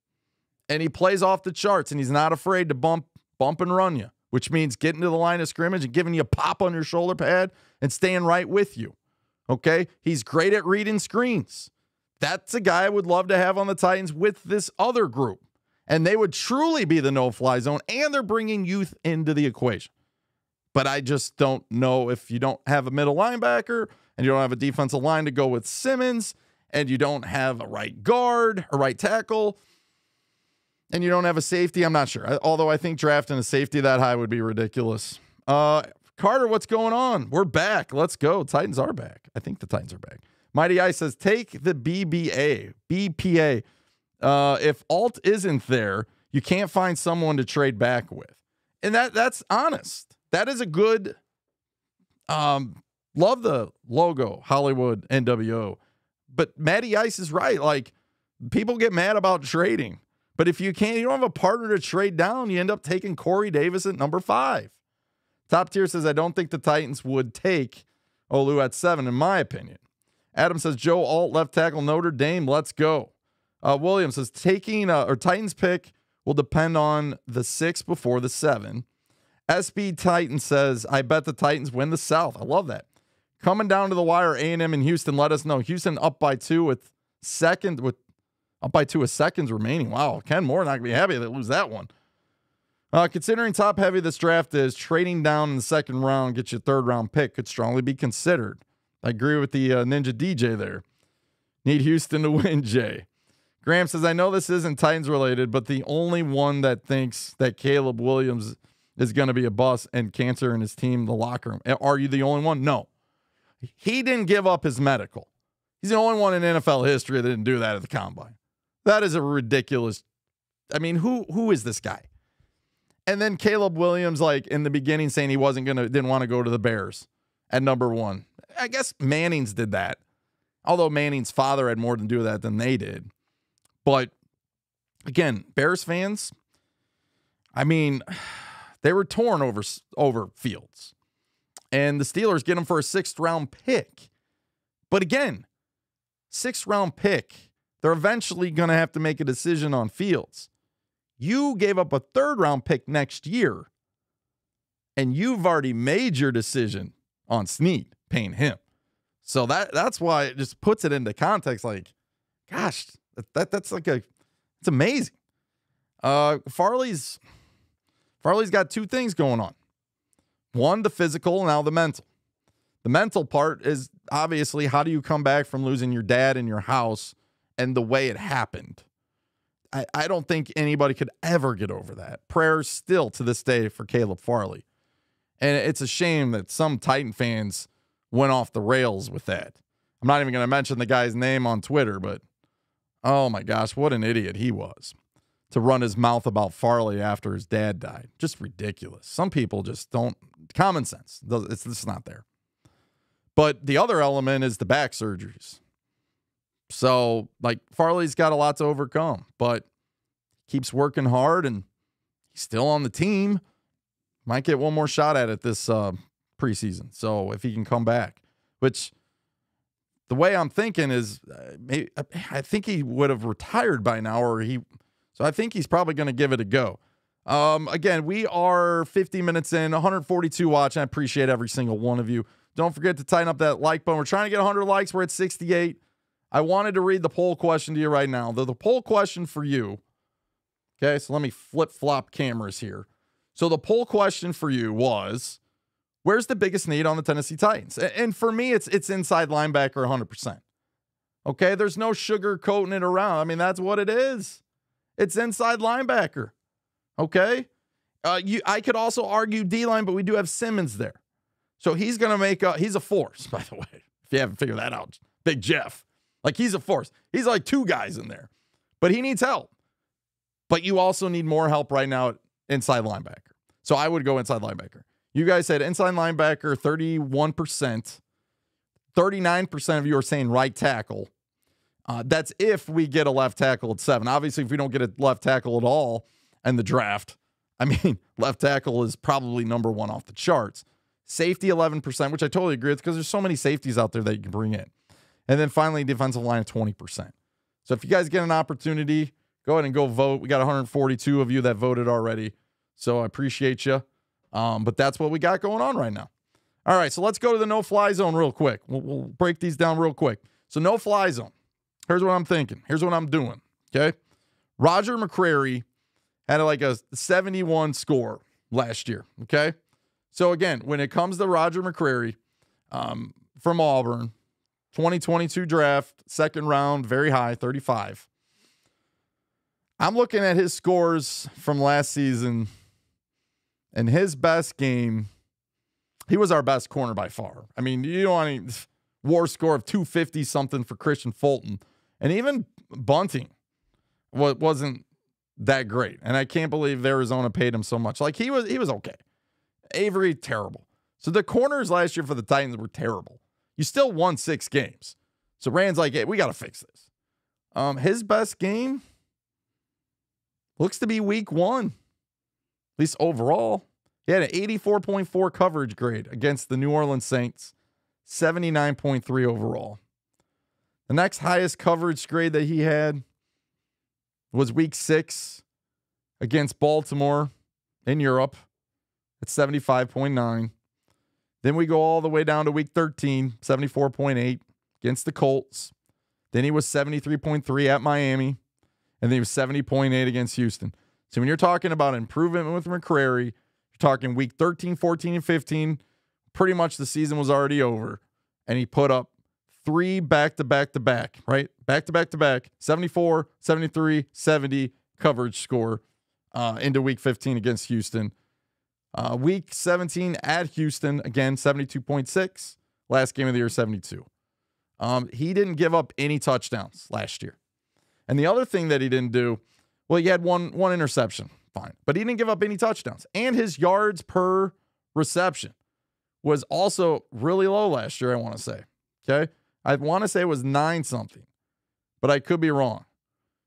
And he plays off the charts, and he's not afraid to bump and run you, which means getting to the line of scrimmage and giving you a pop on your shoulder pad and staying right with you, okay? He's great at reading screens. That's a guy I would love to have on the Titans with this other group, and they would truly be the no-fly zone, and they're bringing youth into the equation. But I just don't know if you don't have a middle linebacker and you don't have a defensive line to go with Simmons and you don't have a right guard, a right tackle, and you don't have a safety. I'm not sure. Although I think drafting a safety that high would be ridiculous. Carter, what's going on? We're back. Let's go. Titans are back. I think the Titans are back. Mighty Ice says, take the BPA. If Alt isn't there, you can't find someone to trade back with. And that's honest. That is a good, love the logo, Hollywood NWO. But Matty Ice is right. Like, people get mad about trading. But if you can't, you don't have a partner to trade down, you end up taking Corey Davis at number 5. Top Tier says, I don't think the Titans would take Olu at 7, in my opinion. Adam says, Joe Alt, left tackle, Notre Dame, let's go. Williams says, taking, or Titans pick will depend on the 6 before the 7. SB Titan says, I bet the Titans win the South. I love that. Coming down to the wire, A&M in Houston, let us know. Houston up by 2 with seconds remaining. Wow, Ken Moore not going to be happy they lose that one. Considering top-heavy this draft is, trading down in the 2nd round, get your 3rd round pick, could strongly be considered. I agree with the Ninja DJ there. Need Houston to win, Jay. Graham says, I know this isn't Titans-related, but the only one that thinks that Caleb Williams is going to be a bust and cancer in his team, the locker room. Are you the only one? No. He didn't give up his medical. He's the only one in NFL history that didn't do that at the combine. That is a ridiculous. I mean, who is this guy? And then Caleb Williams, like in the beginning, saying he didn't want to go to the Bears at number 1. I guess Manning's did that. Although Manning's father had more to do with that than they did. But again, Bears fans, I mean, they were torn over Fields. And the Steelers get him for a 6th round pick. But again, 6th round pick, they're eventually going to have to make a decision on Fields. You gave up a 3rd round pick next year, and you've already made your decision on Sneed, paying him. So that's why it just puts it into context. Like, gosh, that's like it's amazing. Farley's Farley's got two things going on. One, the physical, now the mental. The mental part is obviously how do you come back from losing your dad and your house and the way it happened. I don't think anybody could ever get over that. Prayers still to this day for Caleb Farley. And it's a shame that some Titan fans went off the rails with that. I'm not even going to mention the guy's name on Twitter, but oh my gosh, what an idiot he was to run his mouth about Farley after his dad died. Just ridiculous. Some people just don't, common sense. It's not there. But the other element is the back surgeries. So, like, Farley's got a lot to overcome, but keeps working hard, and he's still on the team. Might get one more shot at it this preseason. So, if he can come back, which the way I'm thinking is maybe, I think he would have retired by now, or he. So, I think he's probably going to give it a go. Again, we are 50 minutes in, 142 watch. I appreciate every single one of you. Don't forget to tighten up that like button. We're trying to get 100 likes. We're at 68. I wanted to read the poll question to you right now. The poll question for you. Okay, so let me flip-flop cameras here. So the poll question for you was, where's the biggest need on the Tennessee Titans? And for me, it's inside linebacker 100%. Okay, there's no sugarcoating it around. I mean, that's what it is. It's inside linebacker. Okay? I could also argue D-line, but we do have Simmons there. So he's going to make a – he's a force, by the way, if you haven't figured that out. Big Jeff. Like, he's a force. He's like two guys in there. But he needs help. But you also need more help right now at inside linebacker. So I would go inside linebacker. You guys said inside linebacker 31%. 39% of you are saying right tackle. That's if we get a left tackle at 7. Obviously, if we don't get a left tackle at all in the draft, I mean, left tackle is probably number one off the charts. Safety 11%, which I totally agree with because there's so many safeties out there that you can bring in. And then finally, defensive line at 20%. So if you guys get an opportunity, go ahead and go vote. We got 142 of you that voted already. So I appreciate you. But that's what we got going on right now. All right, so let's go to the no-fly zone real quick. We'll break these down real quick. So no-fly zone. Here's what I'm thinking. Here's what I'm doing, okay? Roger McCrary had like a 71 score last year, okay? So, again, when it comes to Roger McCrary from Auburn, 2022 draft, second round, very high, 35. I'm looking at his scores from last season, and his best game, he was our best corner by far. I mean, you don't want any war score of 250-something for Christian Fulton. And even Bunting wasn't that great. And I can't believe Arizona paid him so much. Like, he was okay. Avery, terrible. So the corners last year for the Titans were terrible. You still won 6 games. So Rand's like, hey, we got to fix this. His best game looks to be week 1, at least overall. He had an 84.4 coverage grade against the New Orleans Saints, 79.3 overall. The next highest coverage grade that he had was week 6 against Baltimore in Europe at 75.9. Then we go all the way down to week 13, 74.8 against the Colts. Then he was 73.3 at Miami, and then he was 70.8 against Houston. So when you're talking about improvement with McCrary, you're talking week 13, 14, and 15, pretty much the season was already over, and he put up 3 back-to-back-to-back, right? Back-to-back-to-back, 74, 73, 70 coverage score into week 15 against Houston. Week 17 at Houston, again, 72.6. Last game of the year, 72. He didn't give up any touchdowns last year. And the other thing that he didn't do, well, he had one interception, fine. But he didn't give up any touchdowns. And his yards per reception was also really low last year, I want to say. Okay? I want to say it was 9-something, but I could be wrong.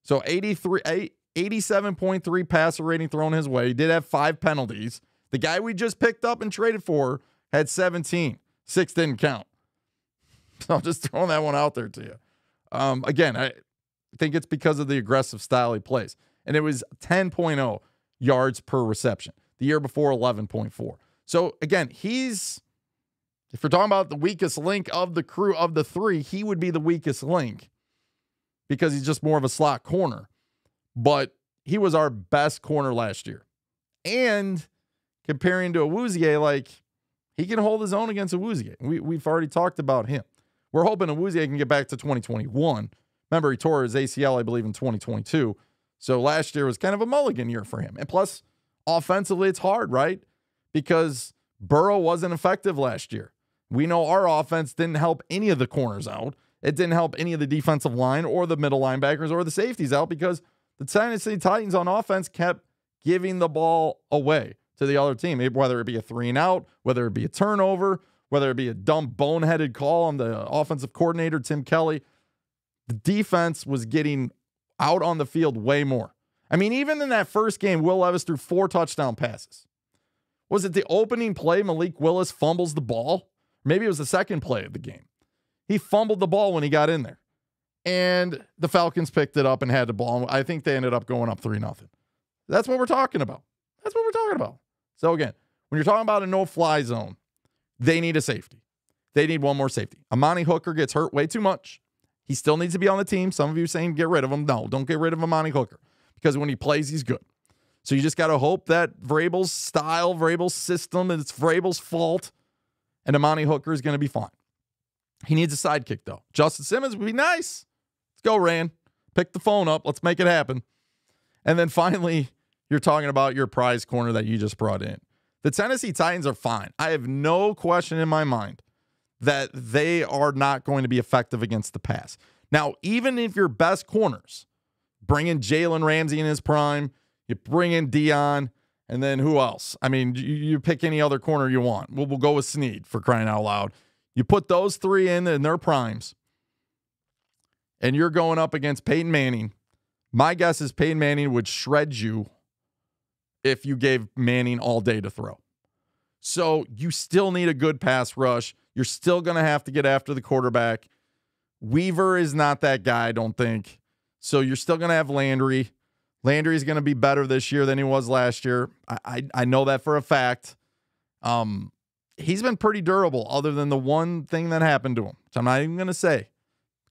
So 87.3 passer rating thrown his way. He did have 5 penalties. The guy we just picked up and traded for had 17. 6 didn't count. So I'm just throwing that one out there to you. Again, I think it's because of the aggressive style he plays. And it was 10.0 yards per reception. The year before, 11.4. So, again, if you're talking about the weakest link of the crew of the 3, he would be the weakest link because he's just more of a slot corner. But he was our best corner last year. And comparing to Awuzie, like, he can hold his own against Awuzie. We've already talked about him. We're hoping Awuzie can get back to 2021. Remember, he tore his ACL, I believe, in 2022. So last year was kind of a mulligan year for him. And plus, offensively, it's hard, right? Because Burrow wasn't effective last year. We know our offense didn't help any of the corners out. It didn't help any of the defensive line or the middle linebackers or the safeties out because the Tennessee Titans on offense kept giving the ball away to the other team, whether it be a 3-and-out, whether it be a turnover, whether it be a dumb boneheaded call on the offensive coordinator, Tim Kelly. The defense was getting out on the field way more. I mean, even in that first game, Will Levis threw 4 touchdown passes. Was it the opening play Malik Willis fumbles the ball? Maybe it was the second play of the game. He fumbled the ball when he got in there. And the Falcons picked it up and had the ball. I think they ended up going up 3-0. That's what we're talking about. That's what we're talking about. So again, when you're talking about a no-fly zone, they need a safety. They need one more safety. Amani Hooker gets hurt way too much. He still needs to be on the team. Some of you saying get rid of him. No, don't get rid of Amani Hooker because when he plays, he's good. So you just got to hope that Vrabel's style, Vrabel's system, and it's Vrabel's fault, and Amani Hooker is going to be fine. He needs a sidekick, though. Justin Simmons would be nice. Let's go, Ran. Pick the phone up. Let's make it happen. And then finally, you're talking about your prize corner that you just brought in. The Tennessee Titans are fine. I have no question in my mind that they are not going to be effective against the pass. Now, even if your best corners, bring in Jalen Ramsey in his prime, you bring in Dion, and then who else? I mean, you pick any other corner you want. We'll go with Sneed, for crying out loud. You put those three in their primes, and you're going up against Peyton Manning. My guess is Peyton Manning would shred you if you gave Manning all day to throw. So you still need a good pass rush. You're still going to have to get after the quarterback. Weaver is not that guy, I don't think. So you're still going to have Landry. Landry is going to be better this year than he was last year. I know that for a fact. He's been pretty durable other than the one thing that happened to him, which I'm not even going to say.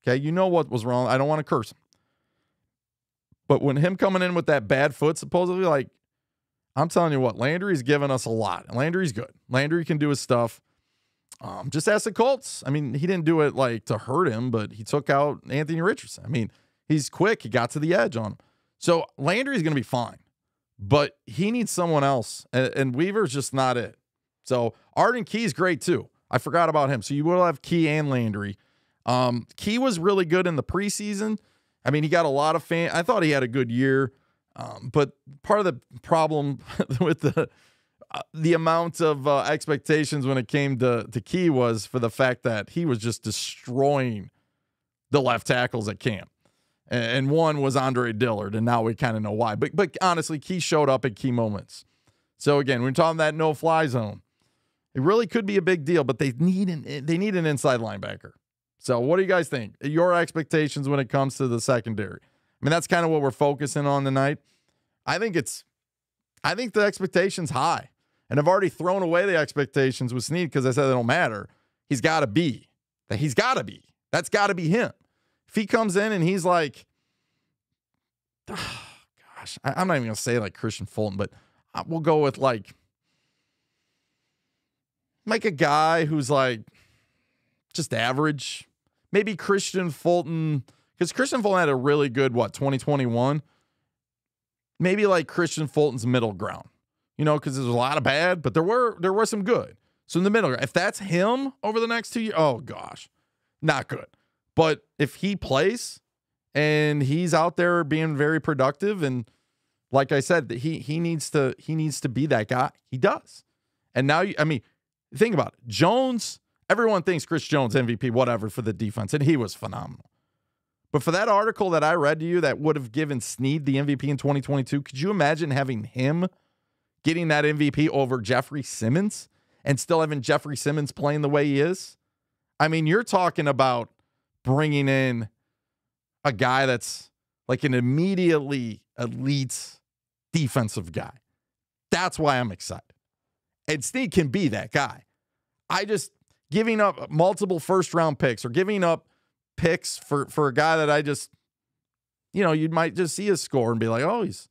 Okay, you know what was wrong. I don't want to curse him. But when him coming in with that bad foot, supposedly, like, I'm telling you what, Landry's given us a lot. Landry's good. Landry can do his stuff. Just ask the Colts. I mean, he didn't do it like to hurt him, but he took out Anthony Richardson. I mean, he's quick. He got to the edge on him. So Landry's going to be fine, but he needs someone else, and Weaver's just not it. So Arden Key's great too. I forgot about him. So you will have Key and Landry. Key was really good in the preseason. I mean, he got a lot of fans. I thought he had a good year. But part of the problem with the amount of expectations when it came to Key was for the fact that he was just destroying the left tackles at camp. And one was Andre Dillard, and now we kind of know why. But honestly, Key showed up at key moments. So again, we're talking that no-fly zone. It really could be a big deal, but they need an inside linebacker. So what do you guys think? Your expectations when it comes to the secondary? I mean, that's kind of what we're focusing on tonight. I think the expectation's high. And I've already thrown away the expectations with Sneed because I said they don't matter. He's got to be. He's got to be. That's got to be him. If he comes in and he's like, oh, gosh, I'm not even going to say like Christian Fulton, but we'll go with like a guy who's like just average. Maybe Christian Fulton, because Christian Fulton had a really good, 2021? Maybe like Christian Fulton's middle ground, because there's a lot of bad, but there were some good. So in the middle, if that's him over the next 2 years, oh gosh, not good. But if he plays and he's out there being very productive, and like I said, he needs to be that guy. He does. And now, I mean, think about it. Jones, everyone thinks Chris Jones, MVP, whatever, for the defense, and he was phenomenal. But for that article that I read to you that would have given Sneed the MVP in 2022, could you imagine having him getting that MVP over Jeffrey Simmons and still having Jeffrey Simmons playing the way he is? I mean, you're talking about bringing in a guy that's like an immediately elite defensive guy. That's why I'm excited. And Sneed can be that guy. I just, giving up multiple first-round picks or giving up picks for a guy that I just, you might just see his score and be like, oh, he's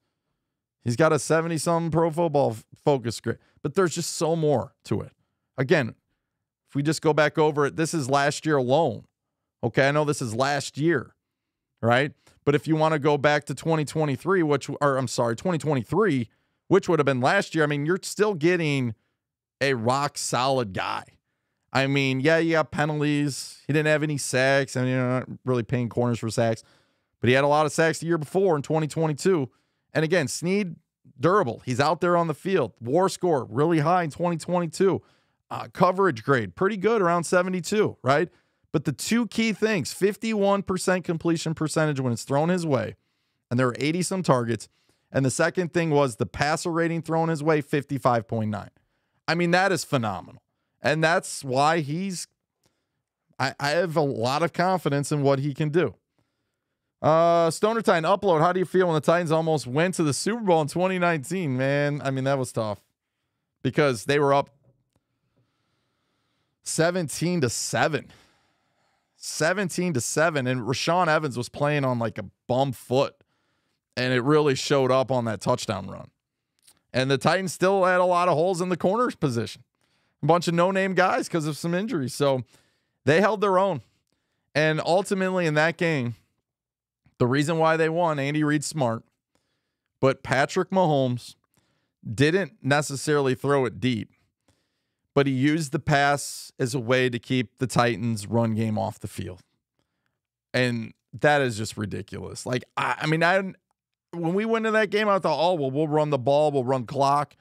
He's got a 70-something Pro Football Focus grade, but there's just so more to it. Again, if we just go back over it, this is last year alone. Okay, I know this is last year, right? But if you want to go back to 2023, which, or I'm sorry, 2023, which would have been last year, I mean, you're still getting a rock solid guy. I mean, yeah, you got penalties. He didn't have any sacks, and you're not really paying corners for sacks, but he had a lot of sacks the year before in 2022. And again, Sneed, durable. He's out there on the field. WAR score really high in 2022. Coverage grade pretty good, around 72, right? But the two key things, 51% completion percentage when it's thrown his way, and there were 80-some targets. And the second thing was the passer rating thrown his way, 55.9. I mean, that is phenomenal. And that's why he's – I have a lot of confidence in what he can do. Stoner Titan upload, how do you feel when the Titans almost went to the Super Bowl in 2019? Man, I mean, that was tough because they were up 17-7. 17-7, and Rashawn Evans was playing on like a bum foot, and it really showed up on that touchdown run. And the Titans still had a lot of holes in the corners position, a bunch of no-name guys because of some injuries. So they held their own, and ultimately in that game, the reason why they won, Andy Reid's smart, but Patrick Mahomes didn't necessarily throw it deep, but he used the pass as a way to keep the Titans' run game off the field. And that is just ridiculous. Like, I mean, when we went to that game, I thought, oh, well, we'll run the ball, we'll run clock.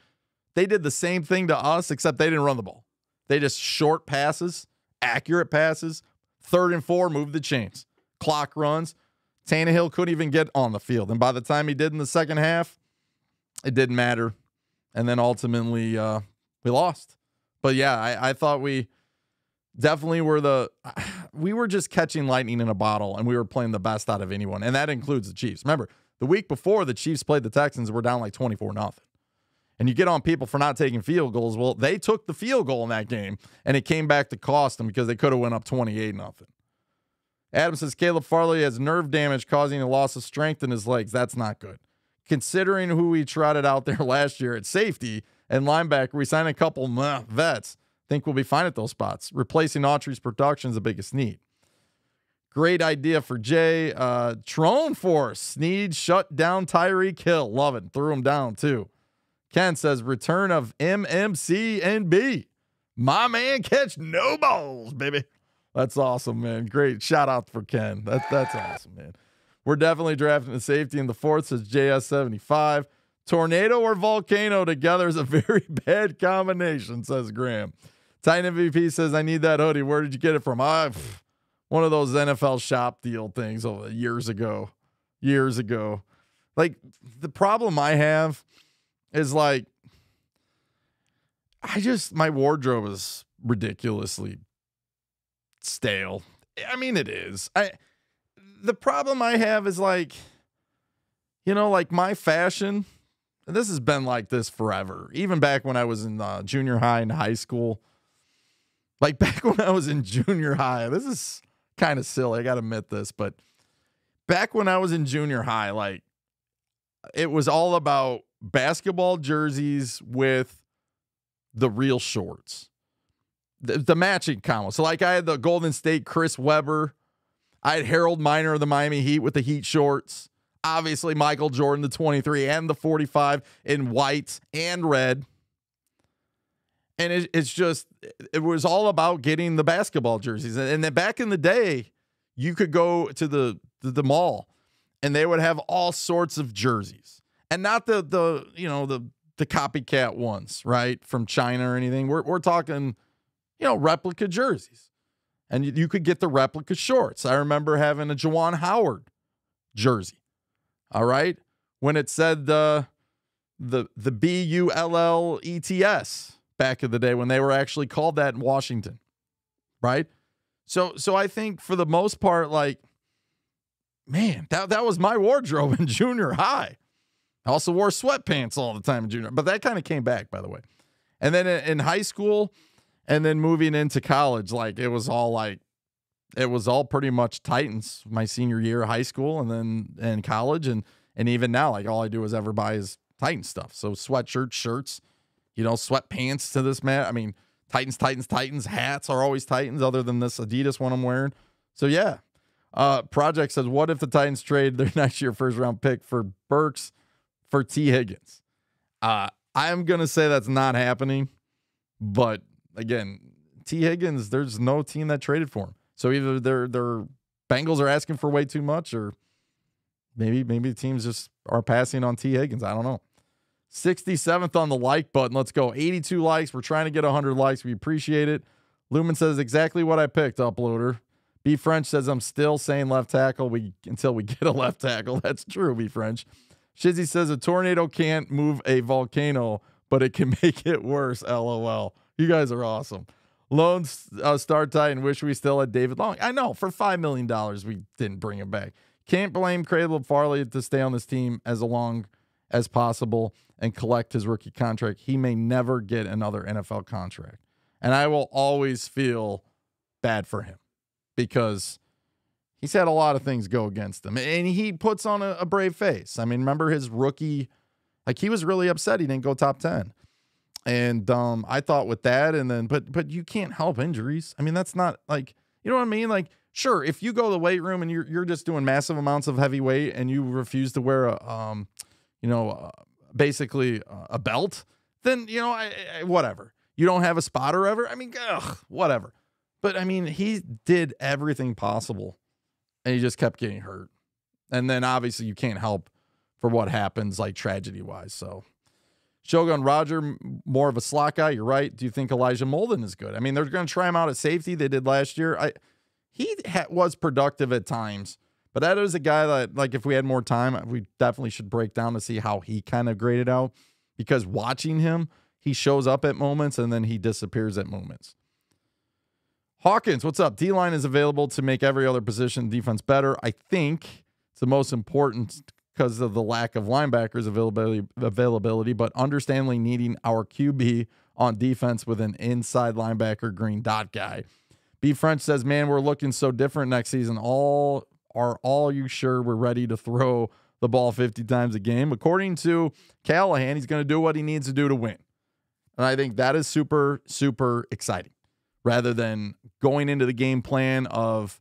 They did the same thing to us, except they didn't run the ball. They just short passes, accurate passes, 3rd and 4, move the chains, clock runs. Tannehill couldn't even get on the field. And by the time he did in the second half, it didn't matter. And then ultimately we lost. But yeah, I thought we definitely were we were just catching lightning in a bottle, and we were playing the best out of anyone. And that includes the Chiefs. Remember, the week before the Chiefs played the Texans, we're down like 24-0. And you get on people for not taking field goals. Well, they took the field goal in that game, and it came back to cost them because they could have went up 28-0. Adam says, Caleb Farley has nerve damage causing a loss of strength in his legs. That's not good. Considering who we trotted out there last year at safety and linebacker, we signed a couple vets. Think we'll be fine at those spots. Replacing Autry's production is the biggest need. Great idea for Jay. Trone Force, Sneed shut down Tyreek Hill. Love it. Threw him down too. Ken says, return of MMCNB. My man catch no balls, baby. That's awesome, man. Great shout out for Ken. That's awesome, man. We're definitely drafting a safety in the 4th, says JS75. Tornado or volcano together is a very bad combination, says Graham. Titan MVP says, I need that hoodie. Where did you get it from? One of those NFL shop deal things years ago. Years ago. Like, the problem I have is, like, my wardrobe is ridiculously stale. I mean, it is. The problem I have is, like, you know, like my fashion, and this has been like this forever, even back when I was in junior high and high school. Like back when I was in junior high, this is kind of silly, I gotta admit this, but back when I was in junior high, like it was all about basketball jerseys with the real shorts. The matching combo. So like I had the Golden State Chris Webber. I had Harold Miner of the Miami Heat with the Heat shorts. Obviously Michael Jordan, the 23 and the 45 in white and red. And it was all about getting the basketball jerseys. And then back in the day, you could go to the mall and they would have all sorts of jerseys. And not the copycat ones, right? From China or anything. We're talking, you know, replica jerseys, and you could get the replica shorts. I remember having a Juwan Howard jersey. All right. When it said the BULLETS back in the day when they were actually called that in Washington. Right. So I think for the most part, like, man, that was my wardrobe in junior high. I also wore sweatpants all the time in junior, but that kind of came back, by the way. And then in high school, and then moving into college, like it was all pretty much Titans my senior year of high school and then in college. And even now, like all I do is ever buy is Titan stuff. So sweatshirts, shirts, you know, sweatpants to this man. I mean, Titans. Hats are always Titans other than this Adidas one I'm wearing. So, yeah. Project says, what if the Titans trade their next year first-round pick for Burks for T. Higgins? I'm going to say that's not happening. But, again, T. Higgins, there's no team that traded for him. So either their Bengals are asking for way too much, or maybe teams just are passing on T. Higgins. I don't know. 67th on the like button. Let's go. 82 likes. We're trying to get 100 likes. We appreciate it. Lumen says exactly what I picked, uploader. B French says I'm still saying left tackle until we get a left tackle. That's true, B French. Shizzy says a tornado can't move a volcano, but it can make it worse. LOL. You guys are awesome. Lone Star Titan, wish we still had David Long. I know, for $5 million, we didn't bring him back. Can't blame Caleb Farley to stay on this team as long as possible and collect his rookie contract. He may never get another NFL contract. And I will always feel bad for him because he's had a lot of things go against him. And he puts on a brave face. I mean, remember his rookie, like he was really upset he didn't go top 10. And I thought with that, and then but you can't help injuries. I mean, that's not like, you know what I mean? Like, sure, if you go to the weight room and you're just doing massive amounts of heavy weight and you refuse to wear a you know, basically a belt, then you know, whatever. You don't have a spot or ever. I mean, ugh, whatever. But I mean, he did everything possible, and he just kept getting hurt. And then obviously you can't help for what happens, like tragedy wise. So. Shogun Roger, more of a slot guy. You're right. Do you think Elijah Molden is good? I mean, they're going to try him out at safety. They did last year. He was productive at times, but that is a guy that, like, if we had more time, we definitely should break down to see how he kind of graded out, because watching him, he shows up at moments and then he disappears at moments. Hawkins, what's up? D-line is available to make every other position defense better. I think it's the most important because of the lack of linebackers availability, but understandably needing our QB on defense with an inside linebacker green dot guy. B French says, man, we're looking so different next season. All you sure we're ready to throw the ball 50 times a game? According to Callahan, he's going to do what he needs to do to win. And I think that is super, super exciting, rather than going into the game plan of,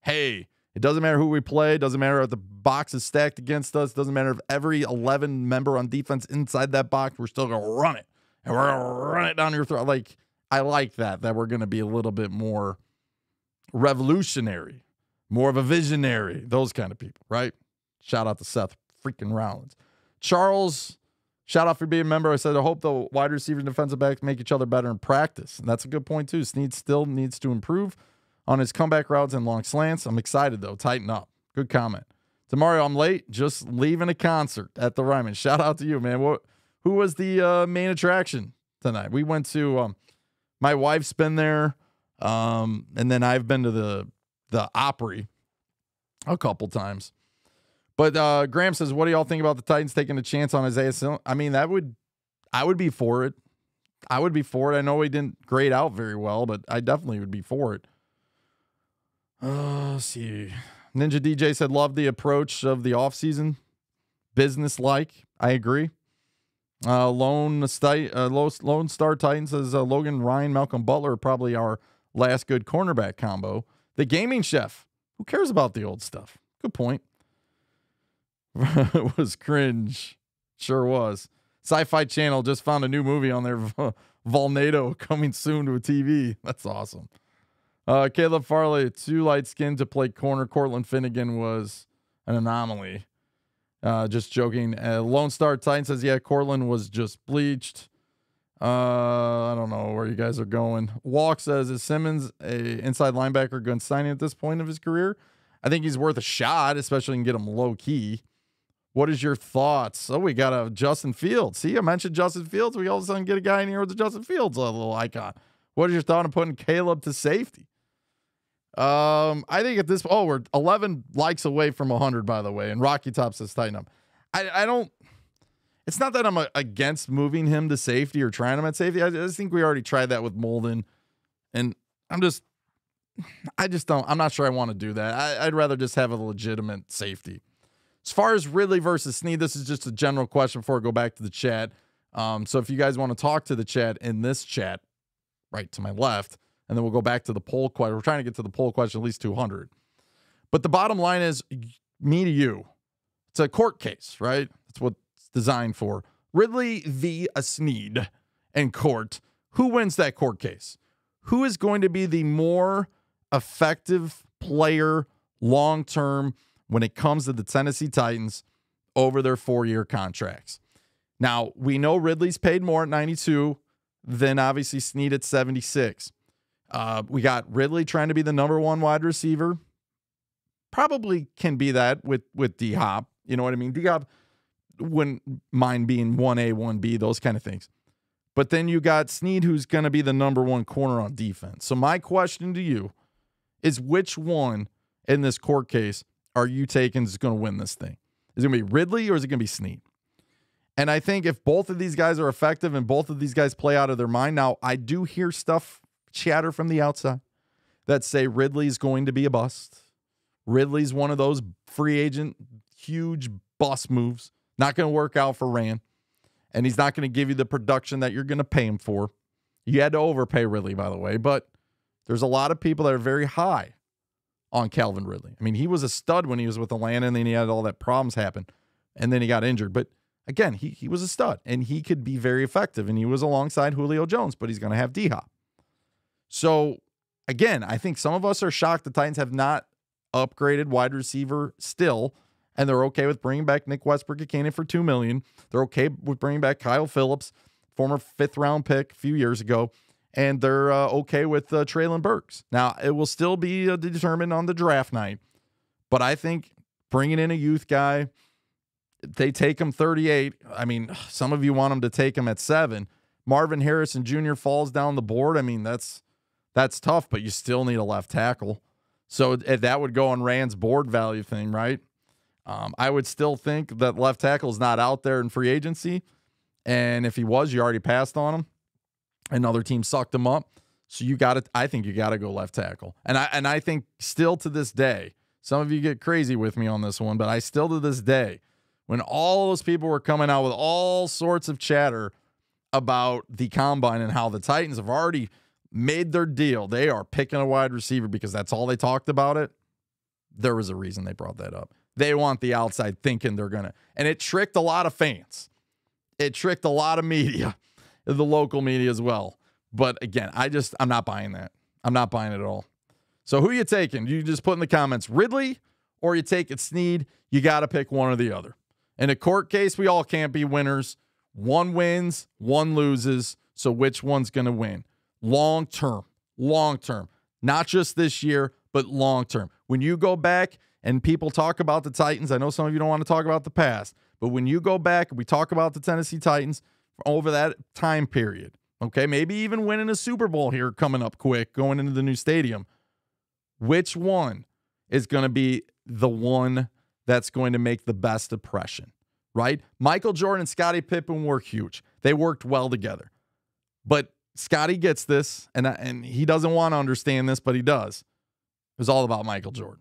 hey, it doesn't matter who we play. It doesn't matter if the box is stacked against us. It doesn't matter if every 11 member on defense inside that box, we're still going to run it. And we're going to run it down your throat. Like, I like that we're going to be a little bit more revolutionary, more of a visionary, those kind of people, right? Shout out to Seth freaking Rollins. Charles, shout out for being a member. I said, I hope the wide receiver and defensive backs make each other better in practice. And that's a good point, too. Sneed still needs to improve on his comeback routes and long slants. I'm excited, though. Tighten up. Good comment. Tomorrow, I'm late. Just leaving a concert at the Ryman. Shout out to you, man. Who was the main attraction tonight? We went to my wife's been there, and then I've been to the Opry a couple times. But Graham says, what do y'all think about the Titans taking a chance on Isaiah Simmons? I mean, I would be for it. I would be for it. I know he didn't grade out very well, but I definitely would be for it. See, Ninja DJ said, love the approach of the offseason, business-like. I agree. Lone Star Titan says, Logan Ryan, Malcolm Butler are probably our last good cornerback combo. The Gaming Chef, who cares about the old stuff? Good point. It was cringe. Sure was. Sci-Fi Channel just found a new movie on their Volnado, coming soon to a TV. That's awesome. Caleb Farley, too light skinned to play corner. Cortland Finnegan was an anomaly. Just joking. Lone Star Titan says, yeah, Cortland was just bleached. I don't know where you guys are going. Walk says, is Simmons an inside linebacker gun signing at this point of his career? I think he's worth a shot, especially can get him low key. What is your thoughts? Oh, we got a Justin Fields. See, I mentioned Justin Fields. We all of a sudden get a guy in here with a Justin Fields, a little icon. What is your thought on putting Caleb to safety? I think at this, we're 11 likes away from 100, by the way. And Rocky Top says tighten up. I don't, it's not that I'm against moving him to safety or trying him at safety. I just think we already tried that with Molden, and I'm not sure I want to do that. I'd rather just have a legitimate safety. As far as Ridley versus Sneed, this is just a general question before I go back to the chat. So if you guys want to talk to the chat in this chat, right to my left, and then we'll go back to the poll question. We're trying to get to the poll question, at least 200. But the bottom line is me to you. It's a court case, right? That's what it's designed for. Ridley v. Sneed in court. Who wins that court case? Who is going to be the more effective player long-term when it comes to the Tennessee Titans over their four-year contracts? Now, we know Ridley's paid more at 92 than obviously Sneed at 76. We got Ridley trying to be the #1 wide receiver. Probably can be that with D-Hop. You know what I mean? D-Hop wouldn't mind being 1A, 1B, those kind of things. But then you got Sneed, who's going to be the #1 corner on defense. So my question to you is, which one in this court case are you taking is going to win this thing? Is it going to be Ridley or is it going to be Sneed? And I think if both of these guys are effective and both of these guys play out of their mind. Now, I do hear stuff, chatter from the outside that say Ridley's going to be a bust. Ridley's one of those free agent, huge bust moves. Not going to work out for Ran. And he's not going to give you the production that you're going to pay him for. You had to overpay Ridley, by the way. But there's a lot of people that are very high on Calvin Ridley. I mean, he was a stud when he was with Atlanta, and then he had all that problems happen. And then he got injured. But again, he was a stud, and he could be very effective. And he was alongside Julio Jones, but he's going to have D-Hop. So, again, I think some of us are shocked the Titans have not upgraded wide receiver still. And they're okay with bringing back Nick Westbrook-Ikene for $2 million. They're okay with bringing back Kyle Phillips, former fifth-round pick a few years ago. And they're okay with Treylon Burks. Now, it will still be determined on the draft night. But I think bringing in a youth guy, they take him 38. I mean, some of you want them to take him at 7. Marvin Harrison Jr. falls down the board. I mean, that's tough, but you still need a left tackle. So that would go on Rand's board value thing, right? I would still think that left tackle is not out there in free agency. And if he was, you already passed on him. Another team sucked him up. So you got to, I think you got to go left tackle. And I think still to this day, some of you get crazy with me on this one, but I still to this day, when all those people were coming out with all sorts of chatter about the combine and how the Titans have already made their deal, they are picking a wide receiver because that's all they talked about it. There was a reason they brought that up. They want the outside thinking they're going to. And it tricked a lot of fans. It tricked a lot of media, the local media as well. But again, I'm not buying that. I'm not buying it at all. So who are you taking? You just put in the comments, Ridley, or you take it Sneed. You got to pick one or the other. In a court case, we all can't be winners. One wins, one loses. So which one's going to win? Long-term, long-term. Not just this year, but long-term. When you go back and people talk about the Titans, I know some of you don't want to talk about the past, but when you go back and we talk about the Tennessee Titans over that time period, okay, maybe even winning a Super Bowl here coming up quick, going into the new stadium, which one is going to be the one that's going to make the best impression, right? Michael Jordan and Scottie Pippen were huge. They worked well together. But Scottie gets this, and he doesn't want to understand this, but he does. It was all about Michael Jordan.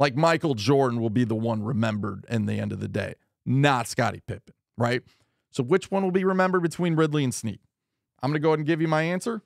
Like, Michael Jordan will be the one remembered in the end of the day, not Scottie Pippen, right? So which one will be remembered between Ridley and Sneed? I'm going to go ahead and give you my answer.